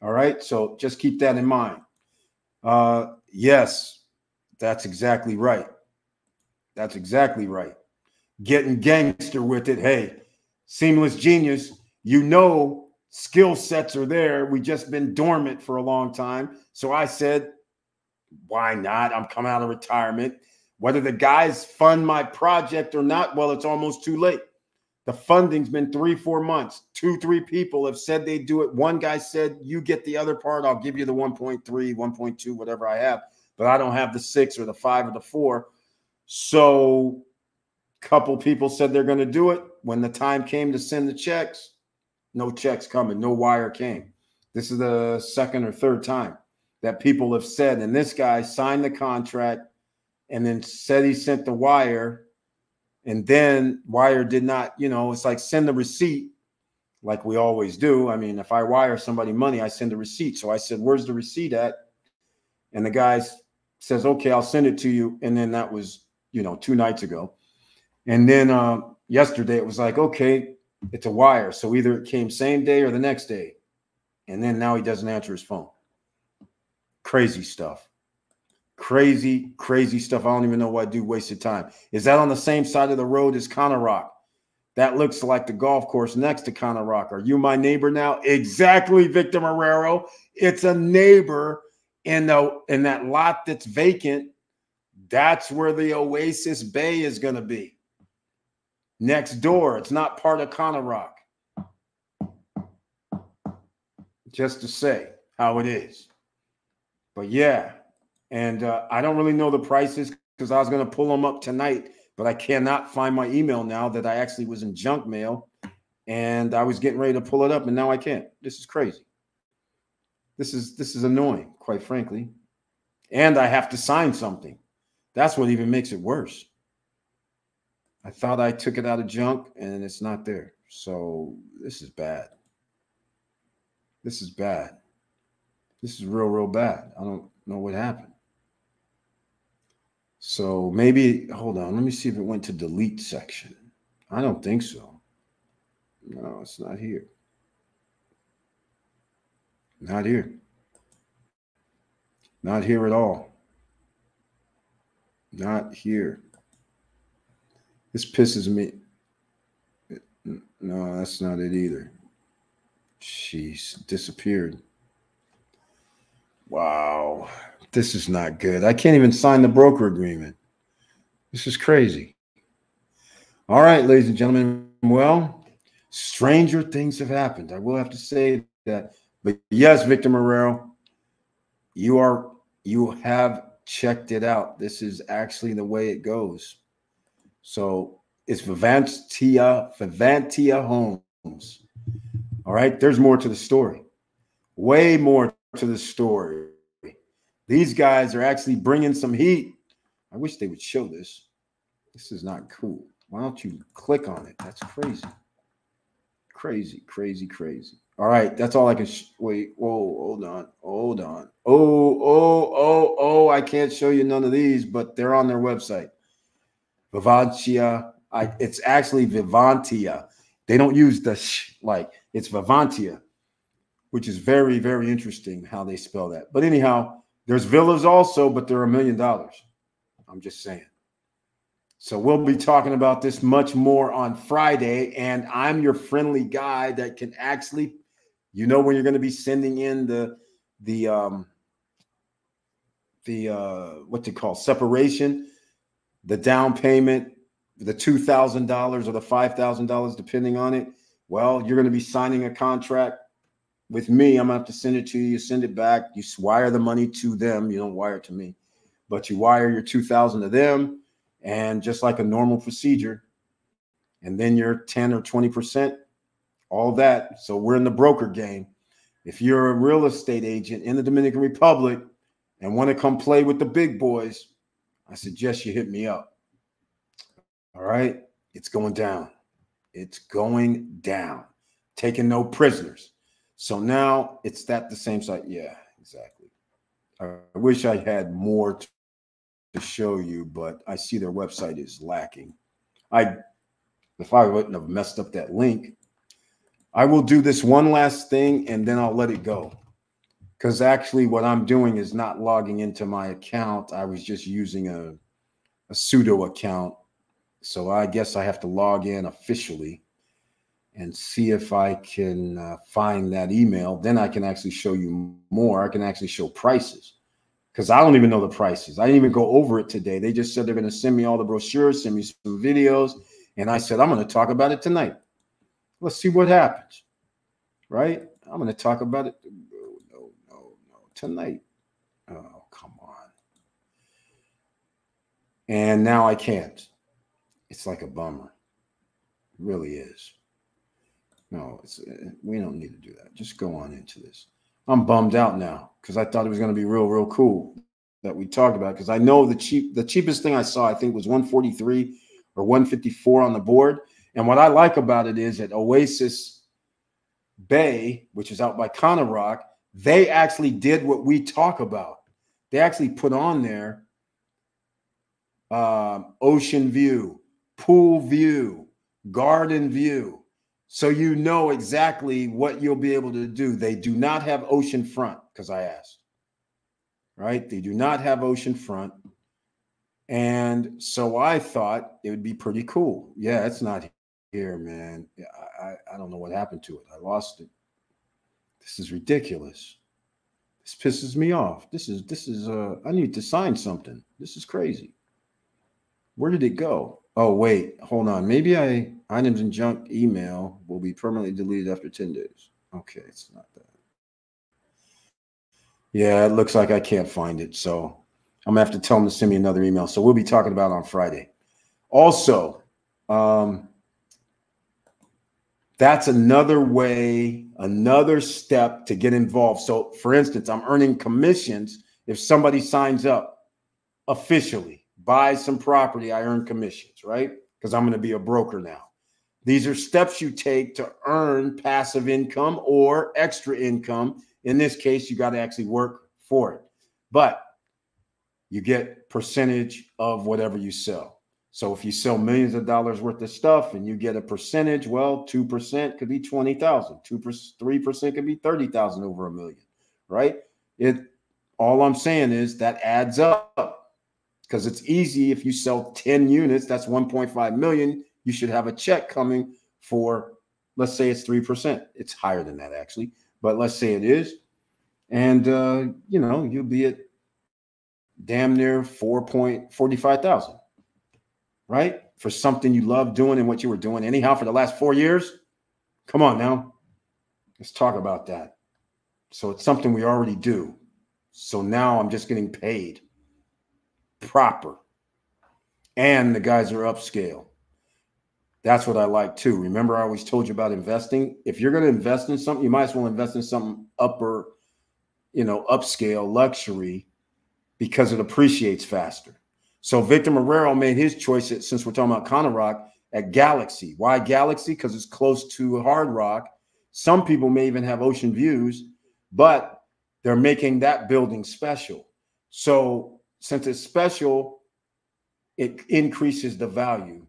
All right. So just keep that in mind. Yes, that's exactly right. That's exactly right. Getting gangster with it. Hey, Seamless Genius, you know, skill sets are there. We've just been dormant for a long time. So I said, why not? I'm coming out of retirement. Whether the guys fund my project or not, well, it's almost too late. The funding's been 3-4 months. 2-3 people have said they do it. One guy said, you get the other part. I'll give you the 1.3, 1.2, whatever I have. But I don't have the 6 or the 5 or the 4. So a couple people said they're going to do it. When the time came to send the checks, no checks coming. No wire came. This is the second or third time that people have said, and this guy signed the contract, and then said he sent the wire, and then wire did not, you know, it's like send the receipt like we always do. I mean, if I wire somebody money, I send a receipt. So I said, where's the receipt at? And the guy says, okay, I'll send it to you. And then that was, you know, 2 nights ago. And then yesterday it was like, okay, it's a wire. So either it came same day or the next day. And then now he doesn't answer his phone. Crazy stuff. Crazy, crazy stuff. I don't even know what I do. Wasted time. Is that on the same side of the road as Kona Rock? That looks like the golf course next to Kona Rock. Are you my neighbor now? Exactly, Victor Marrero. It's a neighbor in that lot that's vacant. That's where the Oasis Bay is going to be. Next door. It's not part of Kona Rock. Just to say how it is. But yeah. And I don't really know the prices because I was going to pull them up tonight, but I cannot find my email now that I actually was in junk mail, and I was getting ready to pull it up, and now I can't. This is crazy. This is annoying, quite frankly. And I have to sign something. That's what even makes it worse. I thought I took it out of junk, and it's not there. So this is bad. This is bad. This is real, real bad. I don't know what happened. So maybe, hold on, let me see if it went to delete section. I don't think so. No, it's not here. Not here. Not here at all. Not here. This pisses me. No, that's not it either. Jeez, disappeared. Wow. This is not good. I can't even sign the broker agreement. This is crazy. All right, ladies and gentlemen. Well, stranger things have happened. I will have to say that. But yes, Victor Marrero, you have checked it out. This is actually the way it goes. So it's Vivantia Homes. All right, there's more to the story. Way more to the story. These guys are actually bringing some heat. I wish they would show this. This is not cool. Why don't you click on it? That's crazy. Crazy, crazy, crazy. All right. That's all I can. Wait. Whoa, hold on. Hold on. Oh. I can't show you none of these, but they're on their website. Vivantia. It's actually Vivantia. They don't use the sh, like it's Vivantia, which is very, very interesting how they spell that. But anyhow, there's villas also, but they're $1 million. I'm just saying. So we'll be talking about this much more on Friday. And I'm your friendly guy that can actually, you know, when you're going to be sending in the what they call separation, the down payment, the $2,000 or the $5,000, depending on it. Well, you're going to be signing a contract with me. I'm going to have to send it to you. You send it back. You wire the money to them. You don't wire it to me, but you wire your $2,000 to them, and just like a normal procedure, and then your 10 or 20%, all that. So we're in the broker game. If you're a real estate agent in the Dominican Republic and want to come play with the big boys, I suggest you hit me up. All right. It's going down. It's going down. Taking no prisoners. So now it's that the same site. Yeah, exactly. I wish I had more to show you, but I see their website is lacking. If I wouldn't have messed up that link, I will do this one last thing and then I'll let it go. Because actually what I'm doing is not logging into my account. I was just using a pseudo account. So I guess I have to log in officially and see if I can find that email. Then I can actually show you more. I can actually show prices because I don't even know the prices. I didn't even go over it today. They just said they're going to send me all the brochures, send me some videos. And I said, I'm going to talk about it tonight. Let's see what happens, right? I'm going to talk about it. No, tonight. Oh, come on. And now I can't. It's like a bummer. It really is. No, we don't need to do that. Just go on into this. I'm bummed out now because I thought it was going to be real, real cool that we talked about. Because I know the cheapest thing I saw, I think, was 143 or 154 on the board. And what I like about it is at Oasis Bay, which is out by Connor Rock, they actually did what we talk about. They actually put on there ocean view, pool view, garden view. So you know exactly what you'll be able to do. They do not have ocean front because I asked, right? They do not have ocean front. And so I thought it would be pretty cool. Yeah, it's not here, man. I don't know what happened to it. I lost it. This is ridiculous. This pisses me off. This is I need to sign something. This is crazy. Where did it go? Oh, wait, hold on. Maybe items in junk email will be permanently deleted after 10 days. Okay, it's not that. Yeah, it looks like I can't find it. So I'm going to have to tell them to send me another email. So we'll be talking about it on Friday. Also, that's another way, another step to get involved. So, for instance, I'm earning commissions. If somebody signs up officially, buys some property, I earn commissions, right? Because I'm going to be a broker now. These are steps you take to earn passive income or extra income. In this case, you got to actually work for it. But you get percentage of whatever you sell. So if you sell millions of dollars worth of stuff and you get a percentage, well, 2% could be 20,000, 3% could be 30,000 over a million, right? All I'm saying is that adds up because it's easy. If you sell 10 units, that's 1.5 million. You should have a check coming for, let's say it's 3%. It's higher than that actually, but let's say it is. And you know, you'll be at damn near 4.45,000, right? For something you love doing and what you were doing anyhow for the last 4 years. Come on now, let's talk about that. So it's something we already do. So now I'm just getting paid proper. And the guys are upscale. That's what I like too. Remember, I always told you about investing. If you're going to invest in something, you might as well invest in something upper, you know, upscale luxury, because it appreciates faster. So Victor Marrero made his choice at, since we're talking about Connor Rock, at Galaxy. Why Galaxy? Because it's close to Hard Rock. Some people may even have ocean views, but they're making that building special. So since it's special, it increases the value,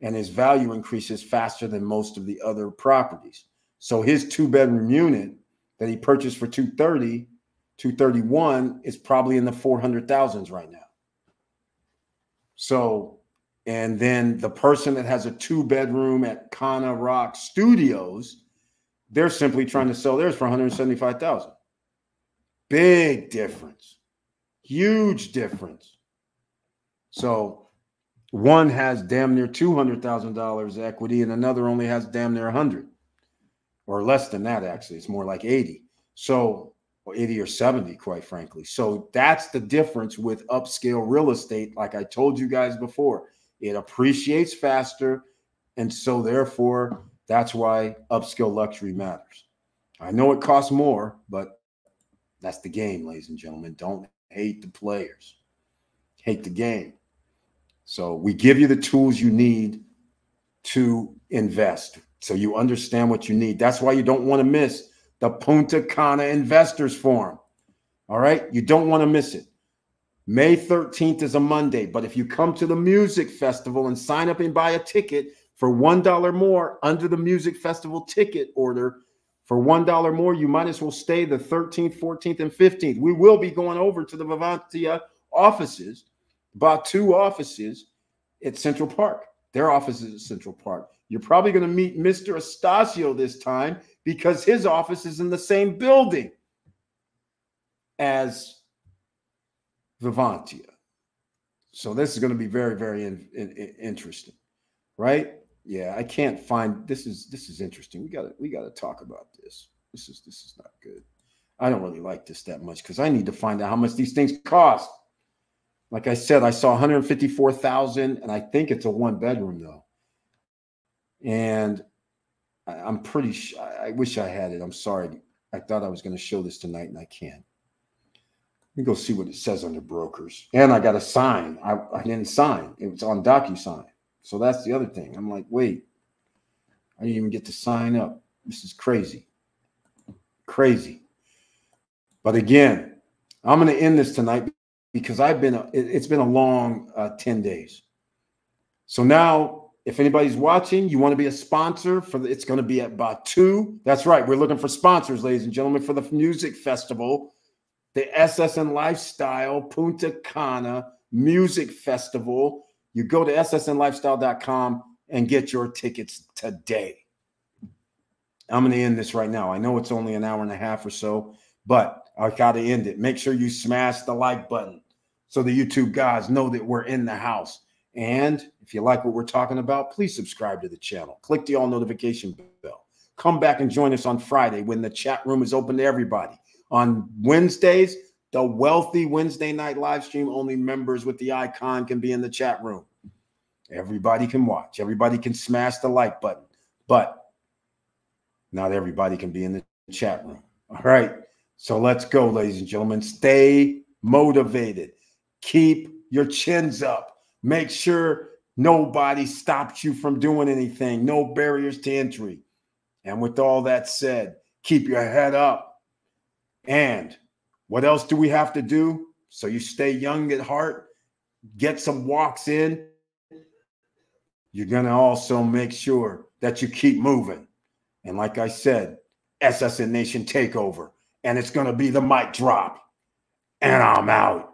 and his value increases faster than most of the other properties. So his two-bedroom unit that he purchased for 230, 231 is probably in the 400,000s right now. So, and then the person that has a two-bedroom at Kona Rock Studios, they're simply trying to sell theirs for 175,000. Big difference, huge difference. So one has damn near $200,000 equity and another only has damn near 100 or less than that. Actually, it's more like 80. So 80 or 70, quite frankly. So that's the difference with upscale real estate. Like I told you guys before, it appreciates faster. And so therefore, that's why upscale luxury matters. I know it costs more, but that's the game, ladies and gentlemen. Don't hate the players. Hate the game. So we give you the tools you need to invest so you understand what you need. That's why you don't want to miss the Punta Cana Investors Forum. All right? You don't want to miss it. May 13th is a Monday, but if you come to the music festival and sign up and buy a ticket for $1 more under the music festival ticket order, for $1 more, you might as well stay the 13th, 14th, and 15th. We will be going over to the Vivantia offices, Batu offices at Central Park. Their offices at Central Park. You're probably going to meet Mr. Estacio this time because his office is in the same building as Vivantia. So this is going to be very, very interesting, right? Yeah, I can't find this is interesting. We gotta talk about this. This is not good. I don't really like this that much because I need to find out how much these things cost. Like I said, I saw $154,000, and I think it's a one-bedroom though. And I'm pretty sure. I wish I had it. I'm sorry. I thought I was going to show this tonight, and I can't. Let me go see what it says under brokers. And I got to sign. I didn't sign. It was on DocuSign. So that's the other thing. I'm like, wait, I didn't even get to sign up. This is crazy. Crazy. But again, I'm going to end this tonight because it's been a long 10 days. So now, if anybody's watching, you want to be a sponsor for it's going to be at Batu. That's right. We're looking for sponsors, ladies and gentlemen, for the music festival, the SSN Lifestyle Punta Cana Music Festival. You go to SSNlifestyle.com and get your tickets today. I'm going to end this right now. I know it's only an hour and a half or so, but I got to end it. Make sure you smash the like button so the YouTube guys know that we're in the house. And if you like what we're talking about, please subscribe to the channel. Click the all notification bell. Come back and join us on Friday when the chat room is open to everybody. On Wednesdays, the Wealthy Wednesday night live stream, only members with the icon can be in the chat room. Everybody can watch. Everybody can smash the like button. But not everybody can be in the chat room. All right. So let's go, ladies and gentlemen. Stay motivated. Keep your chins up. Make sure nobody stops you from doing anything. No barriers to entry. And with all that said, keep your head up. And what else do we have to do? So you stay young at heart, get some walks in. You're going to also make sure that you keep moving. And like I said, SSN Nation takeover. And it's going to be the mic drop. And I'm out.